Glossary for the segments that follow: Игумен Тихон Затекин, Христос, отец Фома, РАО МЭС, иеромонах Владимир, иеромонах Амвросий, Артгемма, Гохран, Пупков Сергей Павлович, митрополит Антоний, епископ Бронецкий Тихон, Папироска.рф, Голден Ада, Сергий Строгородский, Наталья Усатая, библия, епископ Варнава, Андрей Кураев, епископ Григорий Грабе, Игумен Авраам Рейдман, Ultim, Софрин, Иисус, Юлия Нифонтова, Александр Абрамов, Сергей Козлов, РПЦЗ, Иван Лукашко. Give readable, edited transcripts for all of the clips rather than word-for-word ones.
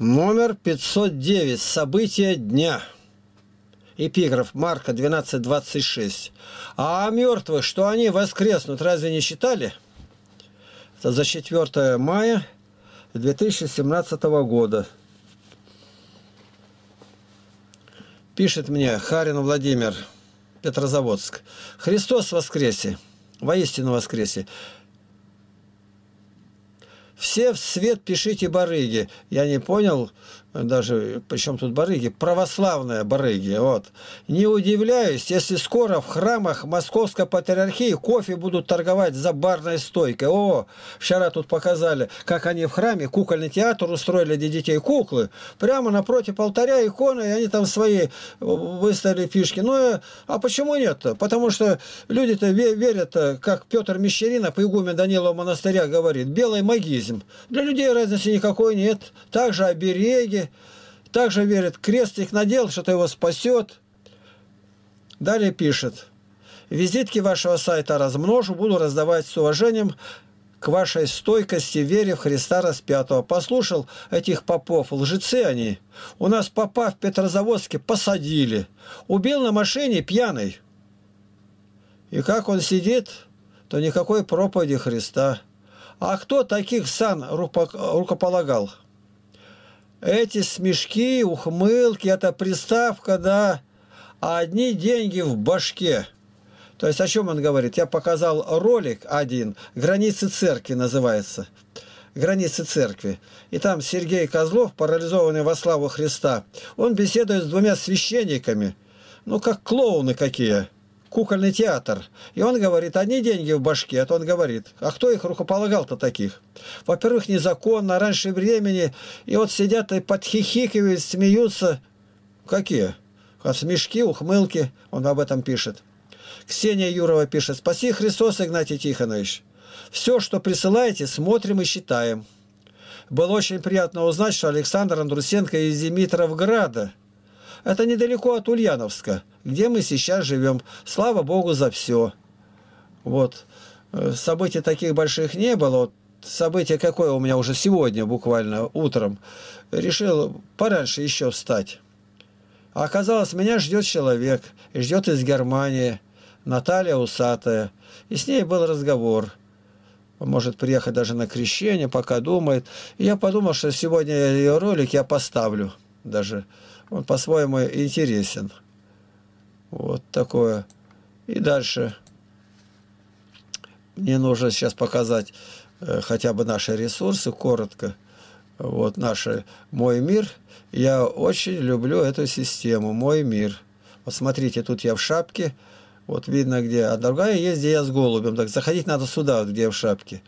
Номер 509. События дня. Эпиграф. Марка 12:26. А о мертвых, что они воскреснут, разве не считали? Это за 4 мая 2017 года. Пишет мне Харин Владимир, Петрозаводск. Христос воскресе, воистину воскресе. Все в свет пишите барыги. Я не понял даже, причем тут барыги, православные барыги. Вот. Не удивляюсь, если скоро в храмах Московской Патриархии кофе будут торговать за барной стойкой. О, вчера тут показали, как они в храме кукольный театр устроили для детей, куклы. Прямо напротив алтаря иконы, и они там свои выставили фишки. Ну, а почему нет-то? Потому что люди-то верят, как Петр Мещеринов, игумен Данилова монастыря, говорит, белой магизм. Для людей разницы никакой нет. Также обереги, также верит, крестик надел, что-то его спасет. Далее пишет. Визитки вашего сайта размножу, буду раздавать с уважением к вашей стойкости, вере в Христа распятого. Послушал этих попов, лжецы они. У нас попа в Петрозаводске посадили. Убил на машине пьяный. И как он сидит, то никакой проповеди Христа. А кто таких сан рукополагал? Эти смешки, ухмылки, это приставка, да, а одни деньги в башке. То есть о чем он говорит? Я показал ролик один, «Границы церкви» называется. «Границы церкви». И там Сергей Козлов, парализованный во славу Христа, он беседует с двумя священниками, ну как клоуны какие. Кукольный театр. И он говорит, одни деньги в башке, это он говорит. А кто их рукополагал-то таких? Во-первых, незаконно, раньше времени. И вот сидят и подхихикивают, смеются. Какие? А смешки, ухмылки. Он об этом пишет. Ксения Юрова пишет. Спаси Христос, Игнатий Тихонович. Все, что присылаете, смотрим и считаем. Было очень приятно узнать, что Александр Андрусенко из Димитровграда. Это недалеко от Ульяновска, где мы сейчас живем. Слава Богу за все. Вот. Событий таких больших не было. Вот событие какое у меня уже сегодня, буквально утром. Решил пораньше еще встать. А оказалось, меня ждет человек. И ждет из Германии. Наталья Усатая. И с ней был разговор. Может приехать даже на крещение, пока думает. И я подумал, что сегодня ее ролик я поставлю. Даже... Он по-своему интересен. Вот такое. И дальше. Мне нужно сейчас показать хотя бы наши ресурсы, коротко. Вот наш «Мой мир». Я очень люблю эту систему «Мой мир». Вот смотрите, тут я в шапке. Вот видно где. А другая есть, где я с голубем. Так заходить надо сюда, вот, где я в шапке.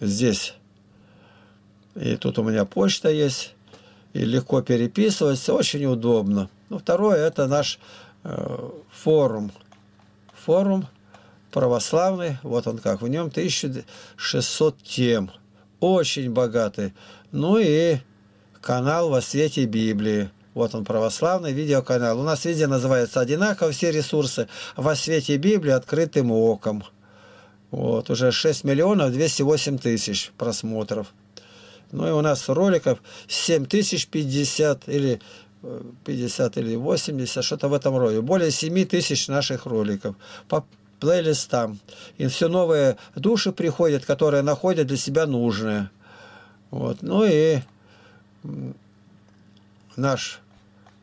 Здесь. И тут у меня почта есть. И легко переписываться, очень удобно. Ну, второе, это наш форум. Форум православный, вот он как, в нем 1600 тем, очень богатый. Ну и канал «Во свете Библии». Вот он, православный видеоканал. У нас везде называется одинаково, все ресурсы. «Во свете Библии» открытым оком. Вот, уже 6 208 000 просмотров. Ну и у нас роликов 7050 или 50 или 80, что-то в этом роде. Более 7000 наших роликов по плейлистам. И все новые души приходят, которые находят для себя нужные. Вот. Ну и наш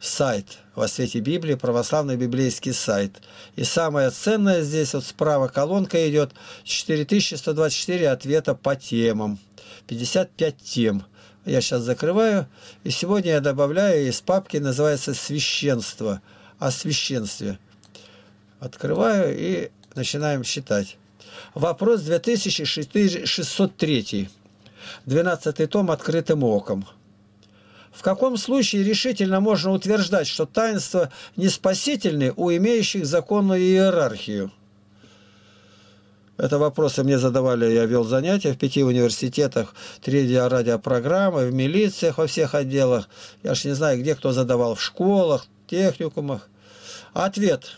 сайт «Во свете Библии», православный библейский сайт. И самое ценное здесь, вот справа колонка идет, 4124 ответа по темам. 55 тем. Я сейчас закрываю. И сегодня я добавляю из папки, называется «Священство». О священстве. Открываю и начинаем считать. Вопрос 2603. 12 том «Открытым оком». В каком случае решительно можно утверждать, что таинства не спасительны у имеющих законную иерархию? Это вопросы мне задавали, я вел занятия в 5 университетах, 3 радиопрограммы, в милициях, во всех отделах. Я ж не знаю, где кто задавал, в школах, техникумах. Ответ.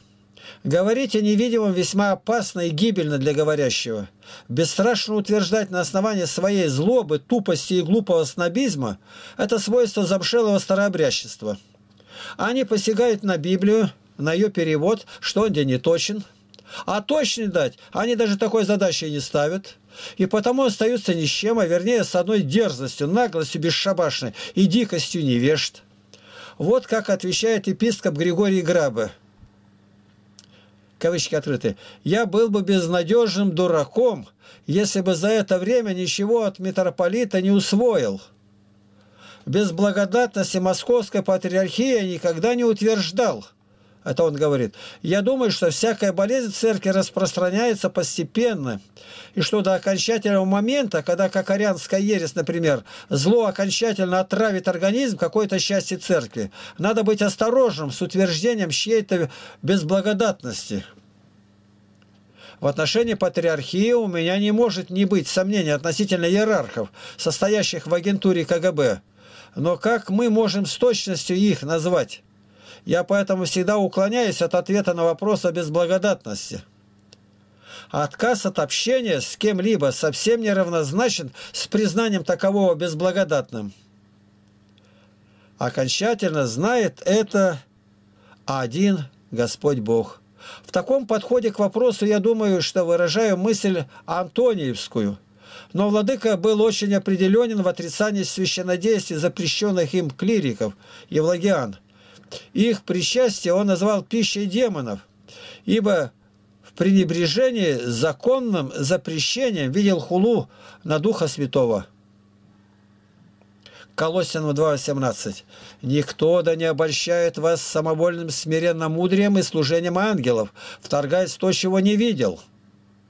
Говорить о невидимом весьма опасно и гибельно для говорящего. Бесстрашно утверждать на основании своей злобы, тупости и глупого снобизма – это свойство замшелого старообрядчества. Они посягают на Библию, на ее перевод, что он где не точен. А точно дать они даже такой задачи не ставят. И потому остаются ни с чем, а вернее с одной дерзостью, наглостью бесшабашной и дикостью невежд. Вот как отвечает епископ Григорий Грабе. Кавычки открыты. «Я был бы безнадежным дураком, если бы за это время ничего от митрополита не усвоил. Без благодатности Московской патриархии я никогда не утверждал». Это он говорит. «Я думаю, что всякая болезнь в церкви распространяется постепенно, и что до окончательного момента, когда кокорианская ересь, например, зло окончательно отравит организм какой-то части церкви, надо быть осторожным с утверждением чьей-то безблагодатности. В отношении патриархии у меня не может не быть сомнений относительно иерархов, состоящих в агентуре КГБ. Но как мы можем с точностью их назвать? Я поэтому всегда уклоняюсь от ответа на вопрос о безблагодатности. Отказ от общения с кем-либо совсем не равнозначен с признанием такового безблагодатным. Окончательно знает это один Господь Бог. В таком подходе к вопросу я думаю, что выражаю мысль антониевскую. Но владыка был очень определенен в отрицании священнодействий запрещенных им клириков, евлогиан. Их причастие он назвал пищей демонов, ибо в пренебрежении законным запрещением видел хулу на Духа Святого». Колоссянам 2:18. «Никто да не обольщает вас самовольным смиренномудрием и служением ангелов, вторгаясь в то, чего не видел,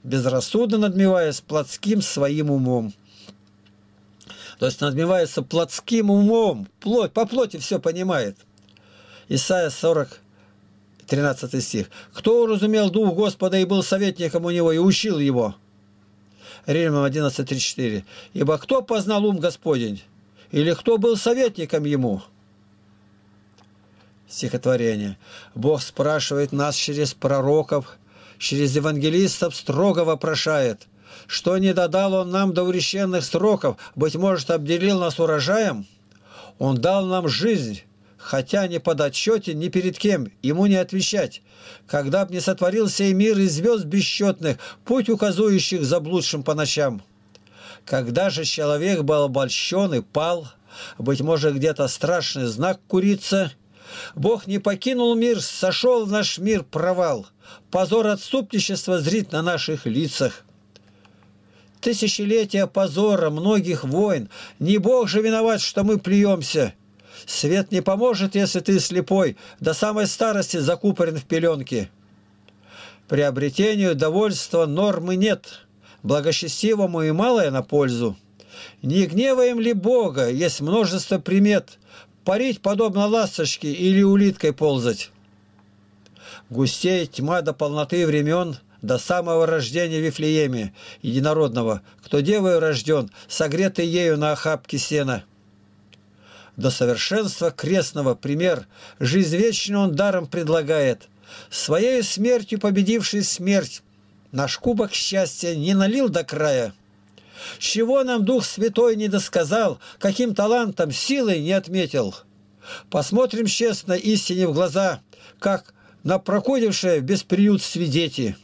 безрассудно надмеваясь плотским своим умом». То есть надмевается плотским умом, плоть, по плоти все понимает. Исайя 40, 13 стих. «Кто уразумел Дух Господа и был советником у Него, и учил Его?» Римлянам 11, 34. «Ибо кто познал ум Господень? Или кто был советником Ему?» Стихотворение. Бог спрашивает нас через пророков, через евангелистов, строго вопрошает, что не додал Он нам до урещенных сроков, быть может, обделил нас урожаем? Он дал нам жизнь, хотя не подотчетен ни перед кем, ему не отвечать. Когда б не сотворил сей мир из звезд бесчетных, путь указующих заблудшим по ночам. Когда же человек был обольщен и пал, быть может, где-то страшный знак курица, Бог не покинул мир, сошел в наш мир провал, позор отступничества зрит на наших лицах. Тысячелетия позора многих войн, не Бог же виноват, что мы плюемся. Свет не поможет, если ты слепой, до самой старости закупорен в пеленке. Приобретению довольства нормы нет, благочестивому и малое на пользу. Не гневаем ли Бога, есть множество примет, парить подобно ласточке или улиткой ползать? Густеет тьма до полноты времен, до самого рождения Вифлееме, единородного, кто девою рожден, согретый ею на охапке сена. До совершенства крестного пример, жизнь вечную он даром предлагает. Своей смертью победивший смерть, наш кубок счастья не налил до края. Чего нам Дух Святой не досказал, каким талантом, силой не отметил? Посмотрим честно истине в глаза, как на прокудившее бесприют свидети.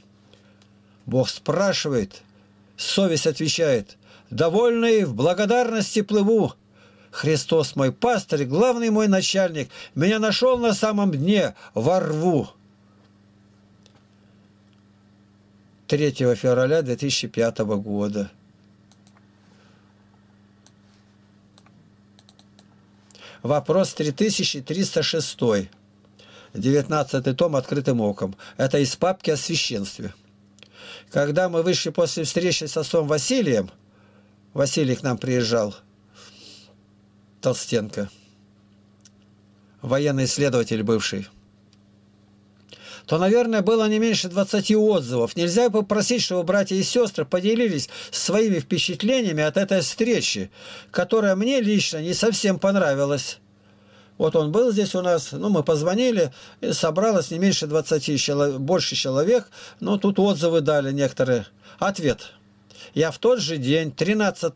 Бог спрашивает, совесть отвечает, довольный в благодарности плыву. Христос мой пастырь, главный мой начальник, меня нашел на самом дне, во рву. 3 февраля 2005 года. Вопрос 3306. 19 том «Открытым оком». Это из папки о священстве. Когда мы вышли после встречи с отцом Василием, Василий к нам приезжал, Толстенко, военный следователь бывший, то, наверное, было не меньше 20 отзывов. Нельзя попросить, чтобы братья и сестры поделились своими впечатлениями от этой встречи, которая мне лично не совсем понравилась. Вот он был здесь у нас, ну, мы позвонили, и собралось не меньше 20 человек, больше человек, но тут отзывы дали некоторые. Ответ. Я в тот же день, 13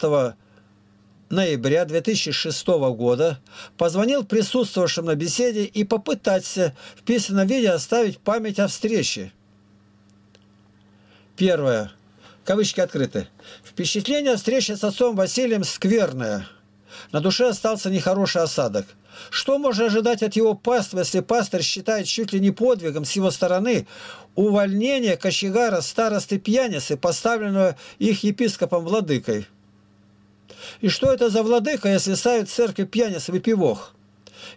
ноября 2006 года, позвонил присутствовавшим на беседе и попытался в письменном виде оставить память о встрече. Первое. Кавычки открыты. Впечатление встречи с отцом Василием скверное. На душе остался нехороший осадок. Что можно ожидать от его паства, если пастырь считает чуть ли не подвигом с его стороны увольнение кочегара, старосты пьяницы, поставленного их епископом-владыкой? И что это за владыка, если ставит в церкви пьяниц выпивох?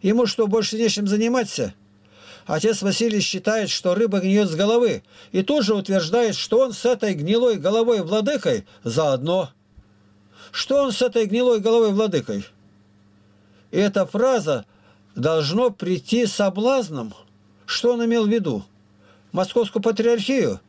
Ему что, больше нечем заниматься? Отец Василий считает, что рыба гниет с головы, и тут же утверждает, что он с этой гнилой головой владыкой заодно. Что он с этой гнилой головой владыкой? И эта фраза должно прийти соблазном. Что он имел в виду? Московскую патриархию?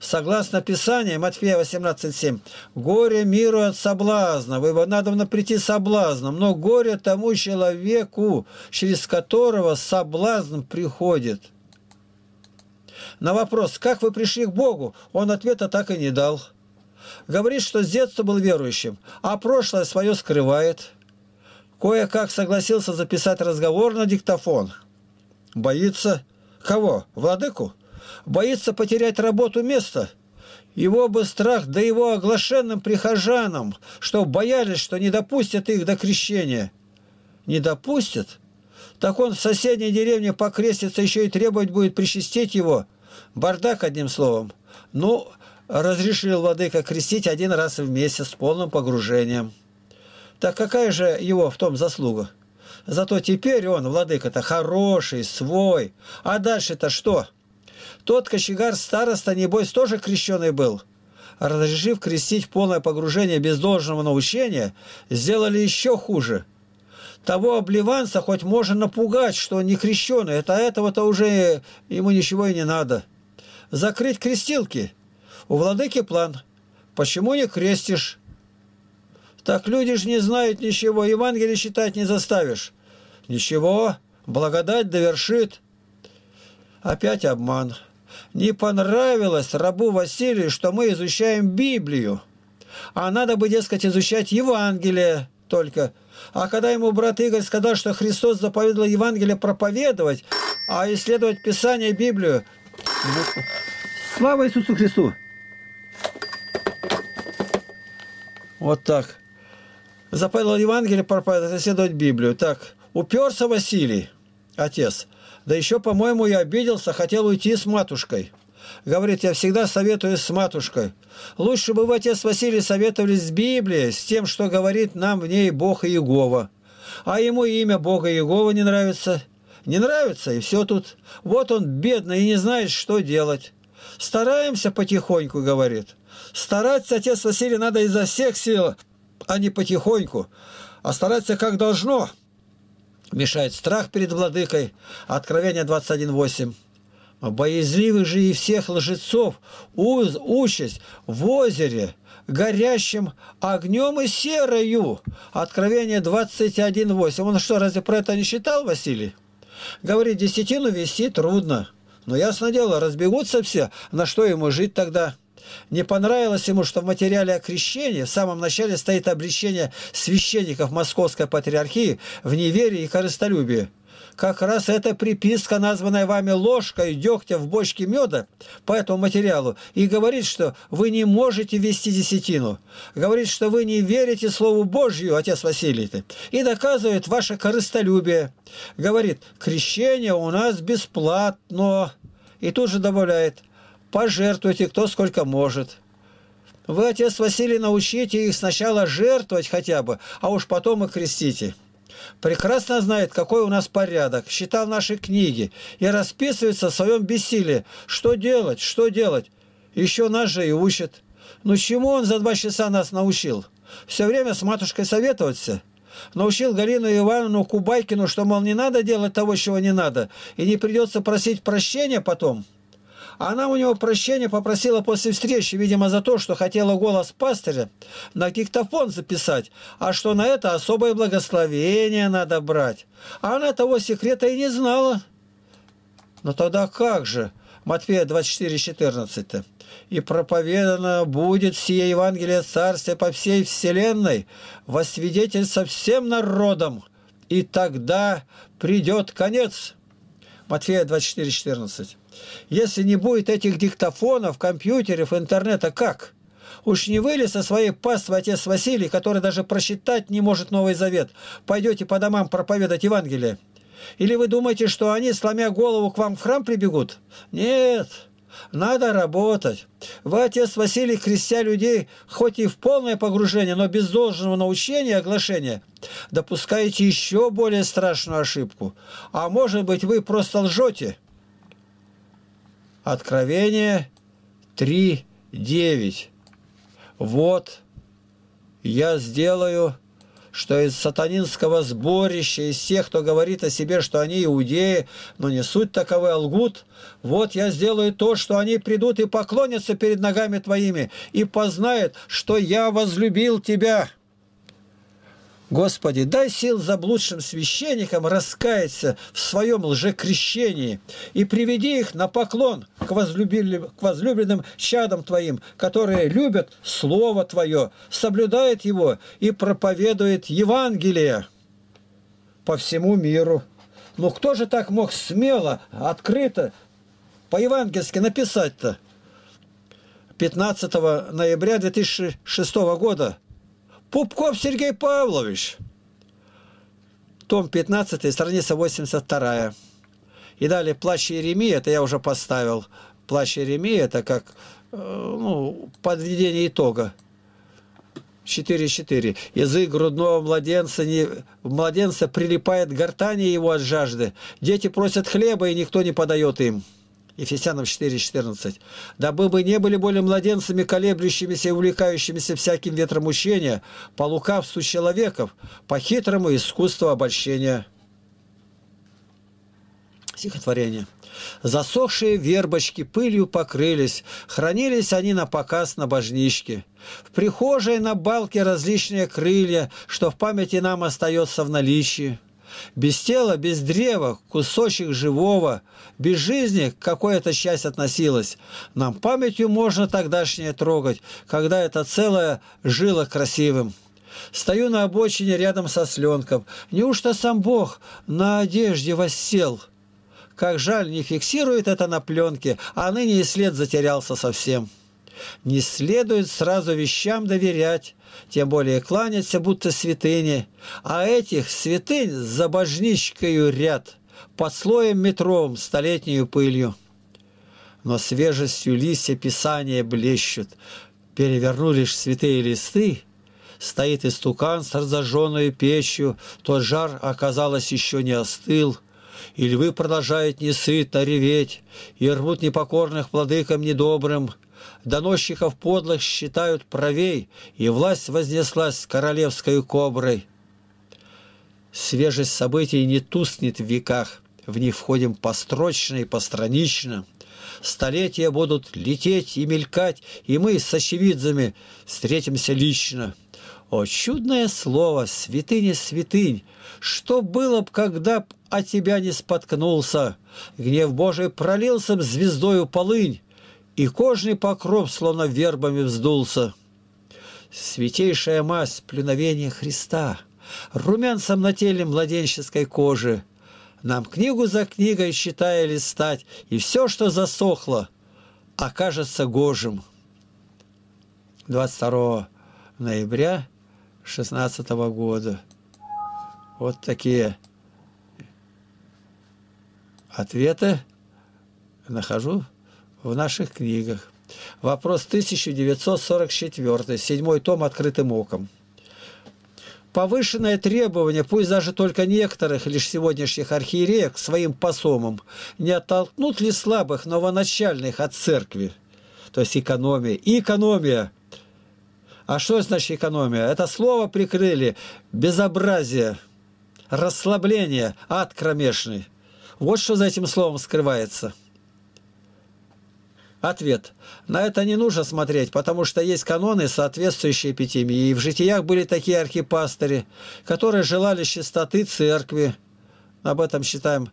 Согласно Писанию, Матфея 18:7, «Горе миру от соблазна». Вы надо прийти соблазном, но горе тому человеку, через которого соблазн приходит. На вопрос, как вы пришли к Богу, он ответа так и не дал. Говорит, что с детства был верующим, а прошлое свое скрывает. Кое-как согласился записать разговор на диктофон. Боится кого? Владыку? Боится потерять работу, место. Его бы страх, да его оглашенным прихожанам, что боялись, что не допустят их до крещения. Не допустят? Так он в соседней деревне покрестится, еще и требовать будет причастить его. Бардак, одним словом. Ну, разрешил владыка крестить один раз в месяц с полным погружением. Так какая же его в том заслуга? Зато теперь он, владыка-то, хороший, свой. А дальше-то что? Тот кочегар-староста, небось, тоже крещеный был. Разрешив крестить в полное погружение без должного научения, сделали еще хуже. Того обливанца хоть можно напугать, что он не крещеный, а этого-то уже ему ничего и не надо. Закрыть крестилки. У владыки план. Почему не крестишь? Так люди ж не знают ничего, Евангелие читать не заставишь. Ничего, благодать довершит. Опять обман. Не понравилось рабу Василию, что мы изучаем Библию. А надо бы, дескать, изучать Евангелие только. А когда ему брат Игорь сказал, что Христос заповедал Евангелие проповедовать, а исследовать Писание, Библию... Слава Иисусу Христу! Вот так. Заповедал Евангелие проповедовать, исследовать Библию. Так, уперся Василий, отец. Да еще, по-моему, я обиделся, хотел уйти с матушкой. Говорит, я всегда советуюсь с матушкой. Лучше бы вы, отец Василий, советовались с Библией, с тем, что говорит нам в ней Бог Иегова. А ему имя Бога Иегова не нравится. Не нравится, и все тут. Вот он бедный и не знает, что делать. Стараемся потихоньку, говорит. Стараться, отец Василий, надо изо всех сил, а не потихоньку. А стараться как должно. Мешает страх перед владыкой. Откровение 21:8. «Боязливых же и всех лжецов участь в озере, горящим огнем и серою». Откровение 21:8. Он что, разве про это не читал, Василий? Говорит, десятину вести трудно. Но ясно дело, разбегутся все, на что ему жить тогда? Не понравилось ему, что в материале о крещении в самом начале стоит обличение священников Московской патриархии в неверии и корыстолюбии. Как раз эта приписка, названная вами ложкой дегтя в бочке меда по этому материалу, и говорит, что вы не можете вести десятину. Говорит, что вы не верите Слову Божью, отец Василий, и доказывает ваше корыстолюбие. Говорит, крещение у нас бесплатно. И тут же добавляет, пожертвуйте кто сколько может. Вы, отец Василий, научите их сначала жертвовать хотя бы, а уж потом и крестите. Прекрасно знает, какой у нас порядок, читал наши книги и расписывается в своем бессилии. Что делать, что делать? Еще нас же и учат. Ну чему он за 2 часа нас научил? Все время с матушкой советоваться. Научил Галину Ивановну Кубайкину, что, мол, не надо делать того, чего не надо, и не придется просить прощения потом. Она у него прощения попросила после встречи, видимо, за то, что хотела голос пастыря на диктофон записать, а что на это особое благословение надо брать. А она того секрета и не знала. Но тогда как же? Матфея 24:14. «И проповедано будет сие Евангелие Царствия по всей вселенной, во свидетель со всем народом, и тогда придет конец». Матфея 24:14. Если не будет этих диктофонов, компьютеров, интернета, как? Уж не вылез со своей паствы отец Василий, который даже просчитать не может Новый Завет. Пойдете по домам проповедать Евангелие? Или вы думаете, что они, сломя голову, к вам в храм прибегут? Нет, надо работать. Вы, отец Василий, крестя людей, хоть и в полное погружение, но без должного научения и оглашения, допускаете еще более страшную ошибку. А может быть, вы просто лжете? Откровение 3:9. «Вот я сделаю... что из сатанинского сборища, из тех, кто говорит о себе, что они иудеи, но не суть таковы, а лгут, вот я сделаю то, что они придут и поклонятся перед ногами твоими, и познают, что я возлюбил тебя». Господи, дай сил заблудшим священникам раскаяться в своем лжекрещении и приведи их на поклон к возлюбленным чадам Твоим, которые любят Слово Твое, соблюдают его и проповедуют Евангелие по всему миру. Ну кто же так мог смело, открыто, по-евангельски написать-то? 15 ноября 2006 года. Пупков Сергей Павлович, том 15, страница 82. И далее «Плач Иеремии», это я уже поставил. «Плач Иеремии» это как ну, подведение итога. 4:4. «Язык грудного младенца, прилипает к гортани его от жажды. Дети просят хлеба, и никто не подает им». Ефесянам 4:14. «Дабы мы не были более младенцами, колеблющимися и увлекающимися всяким ветром учения, по лукавству человеков, по хитрому искусству обольщения». Стихотворение. «Засохшие вербочки пылью покрылись, хранились они на показ на божничке. В прихожей на балке различные крылья, что в памяти нам остается в наличии. Без тела, без древа, кусочек живого, без жизни какая-то часть относилась. Нам памятью можно тогдашнее трогать, когда это целое жило красивым. Стою на обочине рядом со сленком. Неужто сам Бог на одежде воссел? Как жаль, не фиксирует это на пленке, а ныне и след затерялся совсем. Не следует сразу вещам доверять, тем более кланяться, будто святыни. А этих святынь за божничкою ряд, под слоем метровым, столетнюю пылью. Но свежестью листья писания блещут. Перевернули ж святые листы, стоит истукан с разожженную печью, тот жар, оказалось, еще не остыл. И львы продолжают несытно реветь, и рвут непокорных владыкам недобрым. Доносчиков подлых считают правей, и власть вознеслась королевской коброй. Свежесть событий не тускнет в веках, в них входим построчно и постранично. Столетия будут лететь и мелькать, и мы с очевидцами встретимся лично. О, чудное слово, святыня святынь, что было б, когда б о тебя не споткнулся? Гнев Божий пролился б звездою полынь, и кожный покров словно вербами вздулся. Святейшая мазь плюновения Христа, румянцем на теле младенческой кожи. Нам книгу за книгой, читая, листать, и все, что засохло, окажется гожим». 22 ноября 2016 года. Вот такие ответы нахожу в наших книгах. Вопрос 1944, 7 том «Открытым оком». Повышенное требование, пусть даже только некоторых лишь сегодняшних архиереев, к своим посомам, не оттолкнут ли слабых новоначальных от церкви? То есть экономия. И экономия. А что значит экономия? Это слово прикрыли. Безобразие, расслабление, ад кромешный. Вот что за этим словом скрывается. Ответ. На это не нужно смотреть, потому что есть каноны, соответствующие эпитемии. И в житиях были такие архипастыри, которые желали чистоты церкви. Об этом читаем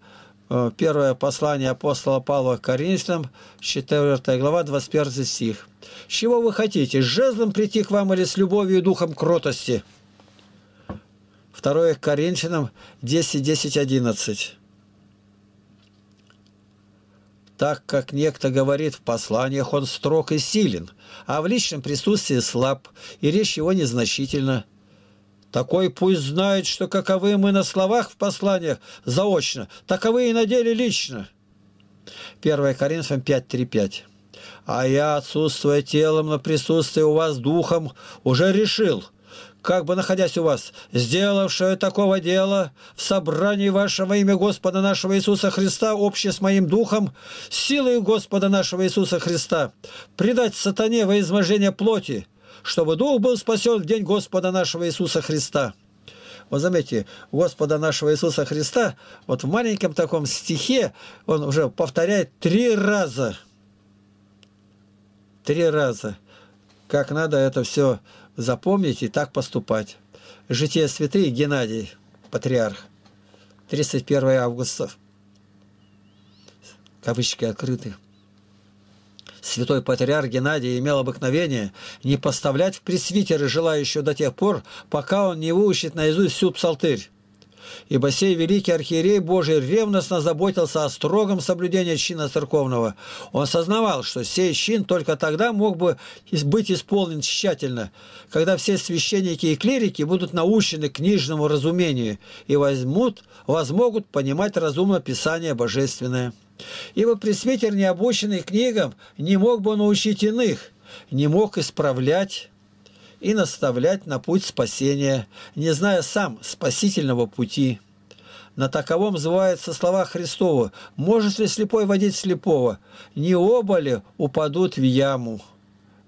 первое послание апостола Павла к Коринфянам, 4 глава, 21 стих. «Чего вы хотите, с жезлом прийти к вам или с любовью и духом кротости?» 2 Коринфянам 10, 10, 11. Так как некто говорит в посланиях, он строг и силен, а в личном присутствии слаб, и речь его незначительна. Такой пусть знает, что каковы мы на словах в посланиях заочно, таковы и на деле лично. 1 Коринфянам 5, 3, 5. «А я, отсутствуя телом, но присутствие у вас духом, уже решил, как бы находясь у вас, сделавшее такого дела в собрании вашего имя Господа нашего Иисуса Христа, общее с моим духом, силой Господа нашего Иисуса Христа, предать сатане во изможение плоти, чтобы дух был спасен в день Господа нашего Иисуса Христа». Вот заметьте, Господа нашего Иисуса Христа, вот в маленьком таком стихе он уже повторяет 3 раза. 3 раза. Как надо это все запомнить и так поступать. Житие святых Геннадий, патриарх, 31 августа, кавычки открыты. Святой патриарх Геннадий имел обыкновение не поставлять в пресвитеры желающего до тех пор, пока он не выучит наизусть всю псалтырь. Ибо сей великий архиерей Божий ревностно заботился о строгом соблюдении чина церковного. Он сознавал, что сей чин только тогда мог бы быть исполнен тщательно, когда все священники и клирики будут научены книжному разумению и возмогут понимать разумно Писание Божественное. Ибо пресвитер, не обученный книгам, не мог бы научить иных, не мог исправлять и наставлять на путь спасения, не зная сам спасительного пути. На таковом зваются слова Христовы: «Может ли слепой водить слепого? Не оба ли упадут в яму?»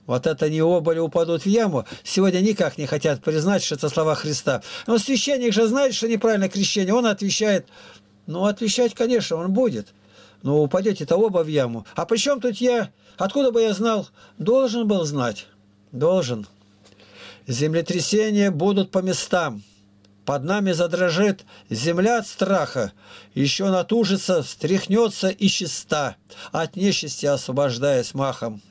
Вот это «не оба ли упадут в яму» сегодня никак не хотят признать, что это слова Христа. Но священник же знает, что неправильное крещение. Он отвечает. Ну, отвечать, конечно, он будет. Но упадете-то оба в яму. А при чем тут я? Откуда бы я знал? Должен был знать. Должен. Землетрясения будут по местам. Под нами задрожит земля от страха. Еще натужится, встряхнется и чиста, от нечисти освобождаясь махом.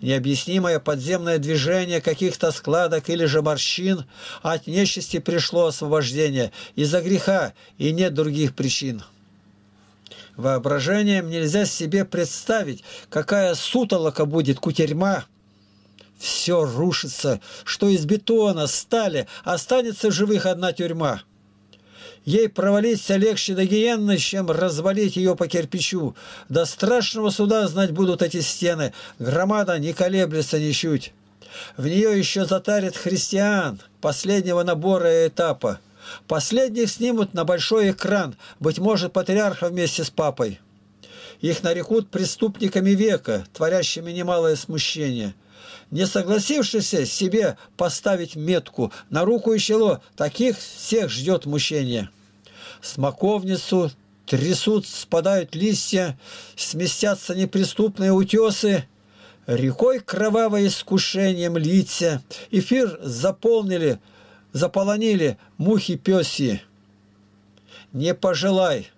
Необъяснимое подземное движение каких-то складок или же морщин, от нечисти пришло освобождение из-за греха, и нет других причин. Воображением нельзя себе представить, какая сутолока будет, кутерьма. Все рушится, что из бетона, стали, останется в живых одна тюрьма. Ей провалиться легче до гиенны, чем развалить ее по кирпичу. До страшного суда знать будут эти стены, громада не колеблется ничуть. В нее еще затарят христиан последнего набора и этапа. Последних снимут на большой экран, быть может, патриарха вместе с папой. Их нарекут преступниками века, творящими немалое смущение. Не согласившийся себе поставить метку на руку и чело, таких всех ждет мучение. Смоковницу трясут, спадают листья, сместятся неприступные утесы, рекой кровавое искушением льется, эфир заполонили мухи пёсьи. Не пожелай,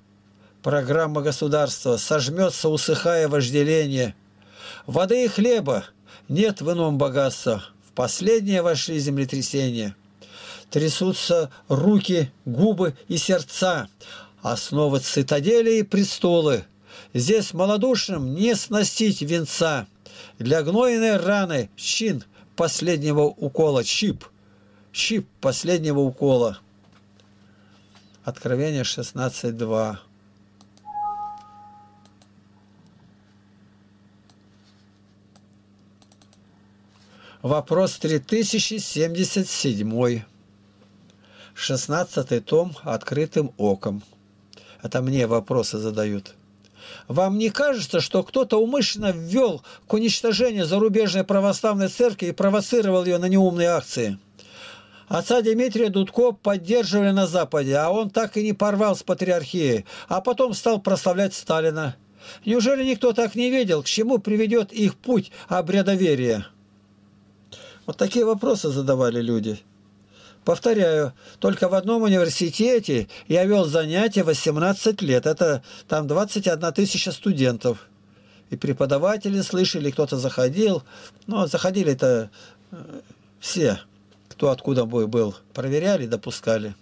программа государства, сожмется, усыхая вожделение. Воды и хлеба нет в ином богатства. В последнее вошли землетрясения. Трясутся руки, губы и сердца. Основы цитадели и престолы. Здесь малодушным не сносить венца. Для гнойной раны чин последнего укола. Чип последнего укола. Откровение 16:2. Вопрос 3077. 16 том «Открытым оком». Это мне вопросы задают. Вам не кажется, что кто-то умышленно ввел к уничтожению зарубежной православной церкви и провоцировал ее на неумные акции? Отца Дмитрия Дудко поддерживали на Западе, а он так и не порвал с патриархией, а потом стал прославлять Сталина. Неужели никто так не видел, к чему приведет их путь обрядоверия? Вот такие вопросы задавали люди. Повторяю, только в одном университете я вел занятия 18 лет. Это там 21 тысяча студентов. И преподаватели слышали, кто-то заходил. Но заходили-то все, кто откуда был. Проверяли, допускали.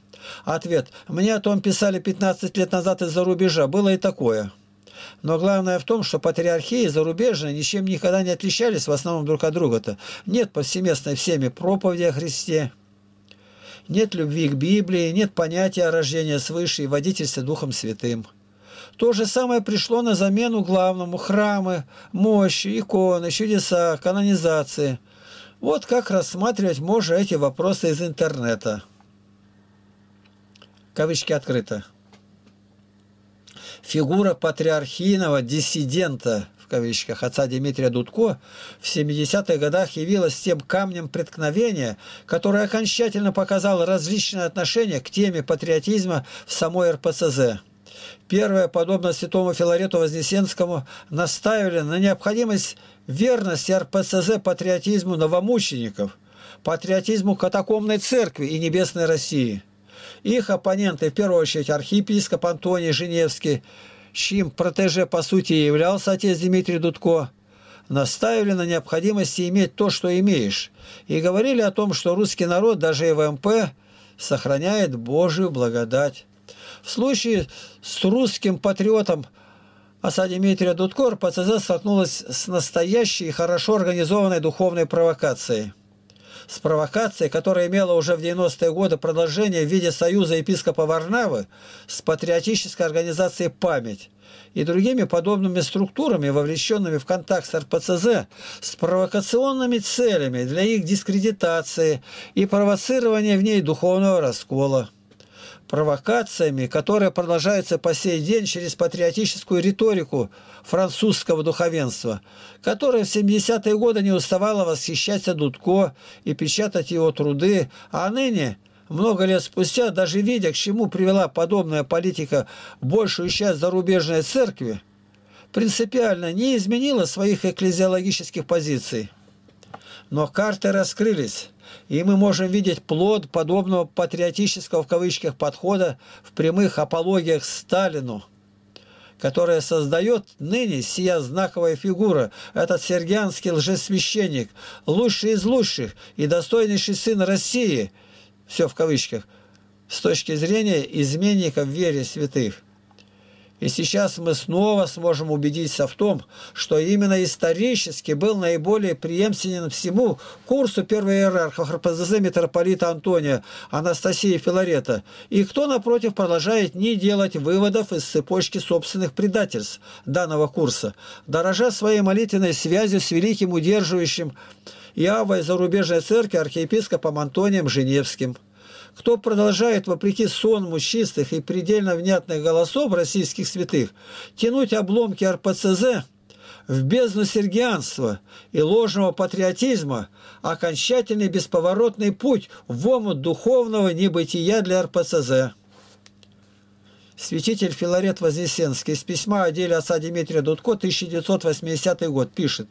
Ответ. Мне о том писали 15 лет назад из-за рубежа. Было и такое. Но главное в том, что патриархии зарубежные ничем никогда не отличались в основном друг от друга-то. Нет повсеместной всеми проповеди о Христе. Нет любви к Библии, нет понятия о рождении свыше и водительстве Духом Святым. То же самое пришло на замену главному: храмы, мощи, иконы, чудеса, канонизации. Вот как рассматривать можно эти вопросы из интернета. Кавычки открыто. Фигура патриархийного диссидента, в кавычках, отца Дмитрия Дудко в 70-х годах явилась тем камнем преткновения, который окончательно показал различные отношения к теме патриотизма в самой РПЦЗ. Первое, подобно святому Филарету Вознесенскому, настаивали на необходимость верности РПЦЗ патриотизму новомучеников, патриотизму катакомной церкви и небесной России. Их оппоненты, в первую очередь, архиепископ Антоний Женевский, чьим протеже, по сути, и являлся отец Дмитрий Дудко, настаивали на необходимости иметь то, что имеешь, и говорили о том, что русский народ, даже и в МП, сохраняет Божию благодать. В случае с русским патриотом отца Дмитрия Дудко РПЦЗ столкнулась с настоящей и хорошо организованной духовной провокацией. С провокацией, которая имела уже в 90-е годы продолжение в виде союза епископа Варнавы с патриотической организацией «Память» и другими подобными структурами, вовлеченными в контакт с РПЦЗ, с провокационными целями для их дискредитации и провоцирования в ней духовного раскола. Провокациями, которые продолжаются по сей день через патриотическую риторику французского духовенства, которое в 70-е годы не уставало восхищаться Дудко и печатать его труды, а ныне, много лет спустя, даже видя, к чему привела подобная политика большую часть зарубежной церкви, принципиально не изменила своих экклезиологических позиций. Но карты раскрылись, и мы можем видеть плод подобного патриотического в кавычках подхода в прямых апологиях Сталину, которая создает ныне сия знаковая фигура, этот сергианский лжесвященник, лучший из лучших и достойнейший сын России, все в кавычках, с точки зрения изменников вере святых. И сейчас мы снова сможем убедиться в том, что именно исторически был наиболее преемственен всему курсу первого иерарха РПЦЗ митрополита Антония Анастасии Филарета. И кто, напротив, продолжает не делать выводов из цепочки собственных предательств данного курса, дорожа своей молитвенной связью с великим удерживающим явой зарубежной церкви архиепископом Антонием Женевским. Кто продолжает, вопреки сонму чистых и предельно внятных голосов российских святых, тянуть обломки РПЦЗ в бездну сергианства и ложного патриотизма, окончательный бесповоротный путь в омут духовного небытия для РПЦЗ. Святитель Филарет Вознесенский из письма о деле отца Дмитрия Дудко, 1980 год, пишет: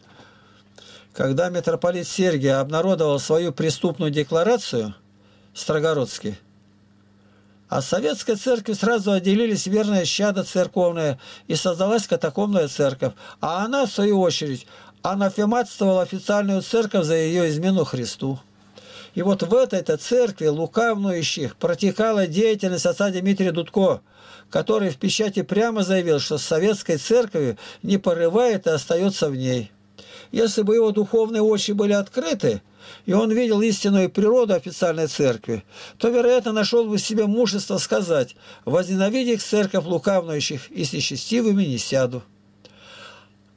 «Когда митрополит Сергий обнародовал свою преступную декларацию, Строгородский, от советской церкви сразу отделились верные чадо церковные, и создалась катакомная церковь, а она, в свою очередь, анафематствовала официальную церковь за ее измену Христу. И вот в этой-то церкви лукавнующих протекала деятельность отца Дмитрия Дудко, который в печати прямо заявил, что с советской церкви не порывает и остается в ней. Если бы его духовные очи были открыты, и он видел истинную природу официальной церкви, то, вероятно, нашел бы в себе мужество сказать: возненавиди их церковь лукавнующих, и с нечестивыми не сяду.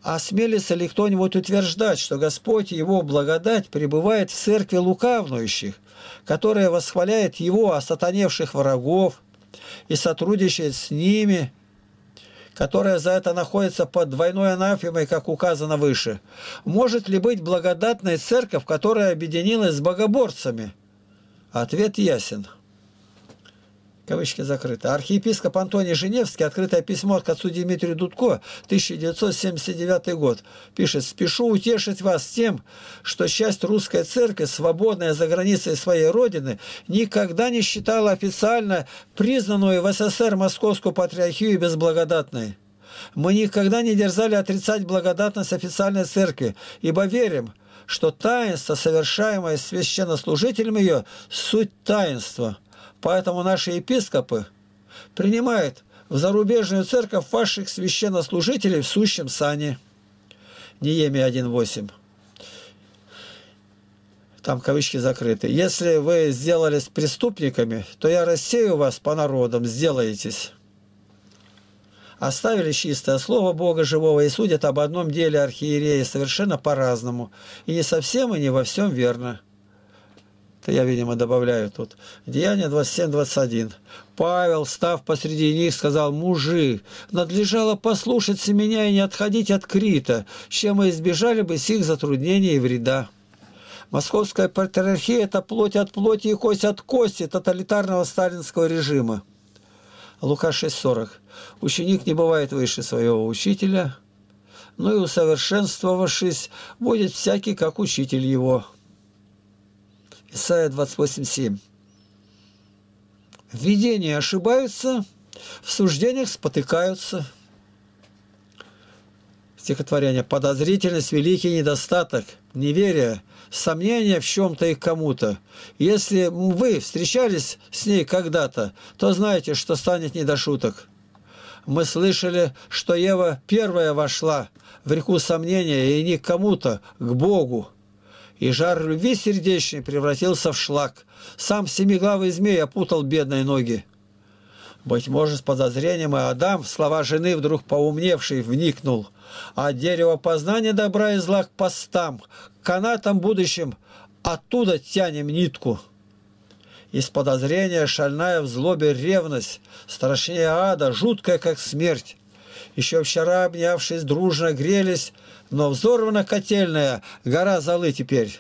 Осмелится ли кто-нибудь утверждать, что Господь и Его благодать пребывает в церкви лукавнующих, которая восхваляет Его осатаневших врагов и сотрудничает с ними, которая за это находится под двойной анафемой, как указано выше? Может ли быть благодатная церковь, которая объединилась с богоборцами? Ответ ясен». кавычки закрыты. Архиепископ Антоний Женевский, открытое письмо к отцу Дмитрию Дудко, 1979 год, пишет: «Спешу утешить вас тем, что часть русской церкви, свободная за границей своей родины, никогда не считала официально признанную в СССР Московскую патриархию безблагодатной. Мы никогда не дерзали отрицать благодатность официальной церкви, ибо верим, что таинство, совершаемое священнослужителем ее, суть таинства. Поэтому наши епископы принимают в зарубежную церковь ваших священнослужителей в сущем сане». Неемия 1.8. Там кавычки закрыты. «Если вы сделались преступниками, то я рассею вас по народам, сделаетесь». Оставили чистое слово Бога живого и судят об одном деле архиереи совершенно по-разному. И не совсем, и не во всем верно. Это я, видимо, добавляю тут. Деяние 27-21. «Павел, став посреди них, сказал: мужи, надлежало послушаться меня и не отходить от Крита, чем мы избежали бы сих затруднений и вреда. Московская патриархия – это плоть от плоти и кость от кости тоталитарного сталинского режима». Лука 6.40. «Ученик не бывает выше своего учителя, но и усовершенствовавшись, будет всякий, как учитель его». Исайя 28.7. «В видении ошибаются, в суждениях спотыкаются». Стихотворение. «Подозрительность – великий недостаток, неверие, сомнение в чем-то и кому-то. Если вы встречались с ней когда-то, то знаете, что станет не до шуток. Мы слышали, что Ева первая вошла в реку сомнения, и не к кому-то, к Богу. И жар любви сердечный превратился в шлак. Сам семиглавый змей опутал бедные ноги. Быть может, с подозрением и Адам в слова жены вдруг поумневший вникнул. От дерева познания добра и зла к постам, к канатам будущим, оттуда тянем нитку. Из подозрения шальная в злобе ревность, страшнее ада, жуткая, как смерть. Еще вчера, обнявшись, дружно грелись, но взорвана котельная, гора золы теперь.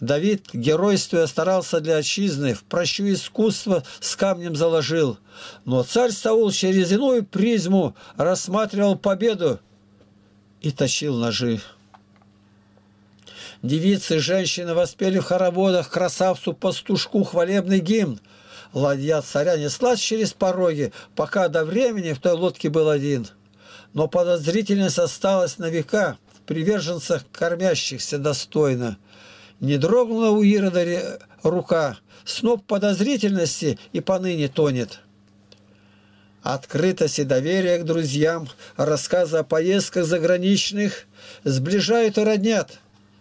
Давид, геройствуя, старался для отчизны, в прощу искусства с камнем заложил. Но царь Саул через иную призму рассматривал победу и точил ножи. Девицы, женщины воспели в хороводах красавцу-пастушку хвалебный гимн. Ладья царя неслась через пороги, пока до времени в той лодке был один. Но подозрительность осталась на века в приверженцах, кормящихся достойно. Не дрогнула у Ирода рука, сноп подозрительности и поныне тонет. Открытость и доверие к друзьям, рассказы о поездках заграничных сближают и роднят.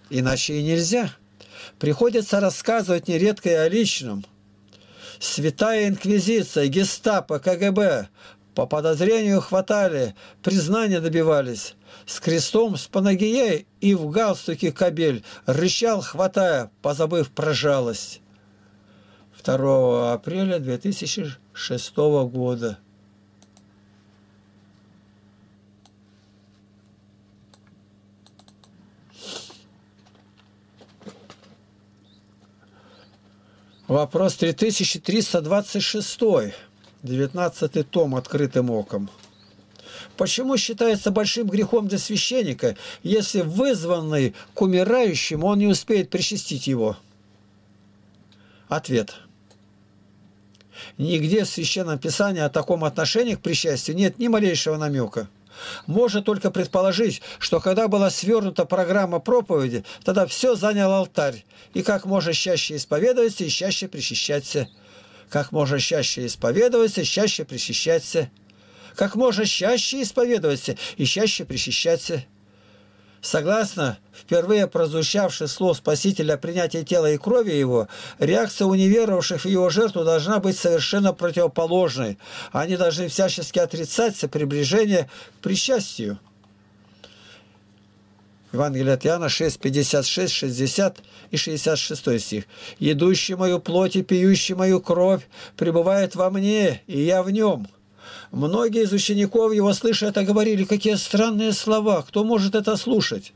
Иначе и нельзя. Приходится рассказывать нередко и о личном. Святая инквизиция, гестапо, КГБ по подозрению хватали, признания добивались. С крестом, с панагией и в галстуке кобель рычал, хватая, позабыв про жалость». 2 апреля 2006 года. Вопрос 3326, 19-й том «Открытым оком». Почему считается большим грехом для священника, если вызванный к умирающему он не успеет причастить его? Ответ. Нигде в Священном Писании о таком отношении к причастию нет ни малейшего намека. Можно только предположить, что когда была свернута программа проповеди, тогда все занял алтарь, и как можно чаще исповедоваться и чаще причащаться. Как можно чаще исповедоваться и чаще причащаться. Как можно чаще исповедоваться и чаще причащаться. Согласно впервые прозвучавших слов Спасителя о принятии тела и крови его, реакция у неверовавших в его жертву должна быть совершенно противоположной. Они должны всячески отрицаться приближение к причастию. Евангелие от Иоанна 6, 56, 60 и 66 стих. «Едущий мою плоть и пьющий мою кровь пребывает во мне, и я в нем». Многие из учеников его, слыша это, говорили: «Какие странные слова! Кто может это слушать?»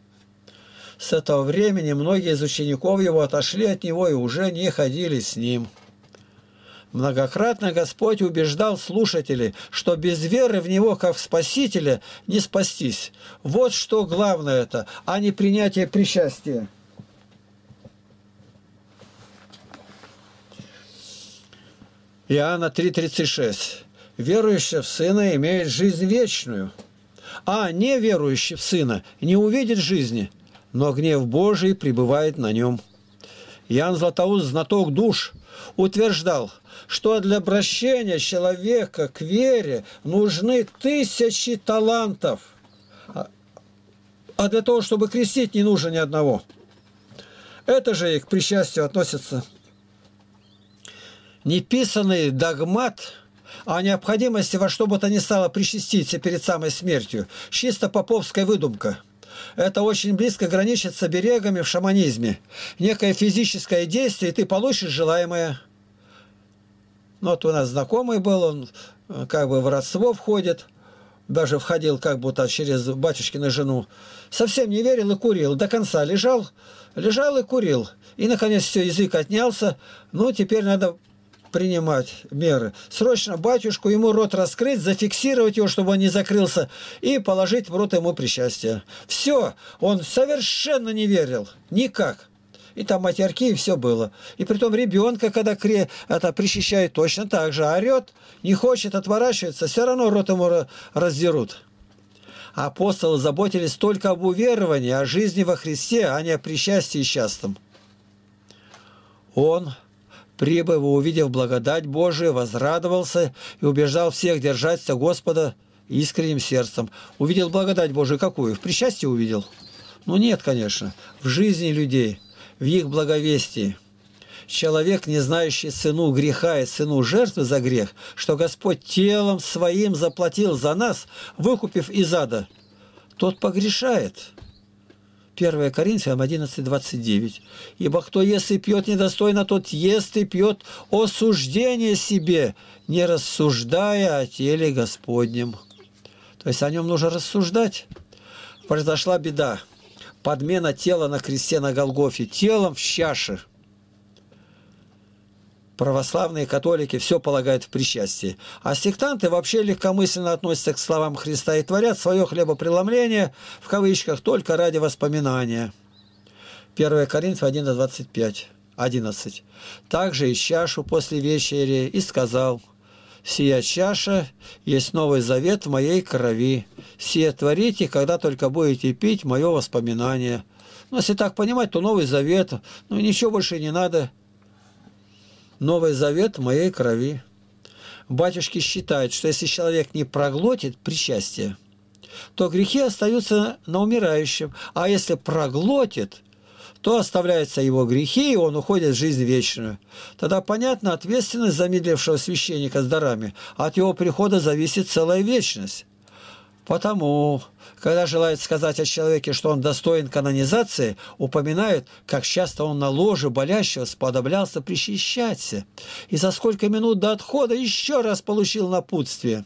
С этого времени многие из учеников его отошли от него и уже не ходили с ним. Многократно Господь убеждал слушателей, что без веры в Него как в Спасителя не спастись. Вот что главное это, а не принятие причастия. Иоанна 3,36. Верующий в Сына имеет жизнь вечную, а неверующий в Сына не увидит жизни, но гнев Божий пребывает на нем. Иоанн Златоуст, знаток душ, утверждал, что для обращения человека к вере нужны тысячи талантов, а для того, чтобы крестить, не нужно ни одного. Это же и к причастию относится. Неписанный догмат о необходимости во что бы то ни стало причаститься перед самой смертью – чисто поповская выдумка. Это очень близко граничит с оберегами в шаманизме. Некое физическое действие, и ты получишь желаемое. Ну, вот у нас знакомый был, он как бы в родство входит, даже входил как будто через батюшкину жену. Совсем не верил и курил, до конца лежал, лежал и курил. И, наконец, все, язык отнялся, ну, теперь надо принимать меры. Срочно батюшку, ему рот раскрыть, зафиксировать его, чтобы он не закрылся, и положить в рот ему причастие. Все, он совершенно не верил, никак. И там матерки, и все было. И притом ребенка, когда причащает, точно так же орет, не хочет, отворачивается, все равно рот ему раздерут. Апостолы заботились только об уверовании, о жизни во Христе, а не о причастии частом. Он, прибыв, увидев благодать Божию, возрадовался и убеждал всех держаться Господа искренним сердцем. Увидел благодать Божию какую? В причастии увидел? Ну нет, конечно. В жизни людей, в их благовестии. Человек, не знающий цену греха и цену жертвы за грех, что Господь телом своим заплатил за нас, выкупив из ада, тот погрешает. 1 Коринфянам 11:29. «Ибо кто ест и пьет недостойно, тот ест и пьет осуждение себе, не рассуждая о теле Господнем». То есть о нем нужно рассуждать. Произошла беда. Подмена тела на кресте на Голгофе. Телом в чаше. Православные католики все полагают в причастии. А сектанты вообще легкомысленно относятся к словам Христа и творят свое хлебопреломление, в кавычках, только ради воспоминания. 1 Коринфянам 1:11. «Также и чашу после вечери, и сказал: сия чаша есть новый завет в моей крови. Сие творите, когда только будете пить мое воспоминание». Но если так понимать, то новый завет, ну ничего больше не надо. Новый завет в моей крови. Батюшки считают, что если человек не проглотит причастие, то грехи остаются на умирающем, а если проглотит, то оставляются его грехи, и он уходит в жизнь вечную. Тогда, понятно, ответственность замедлившего священника с дарами, от его прихода зависит целая вечность. Потому, когда желает сказать о человеке, что он достоин канонизации, упоминают, как часто он на ложе болящего сподоблялся причащаться, и за сколько минут до отхода еще раз получил напутствие.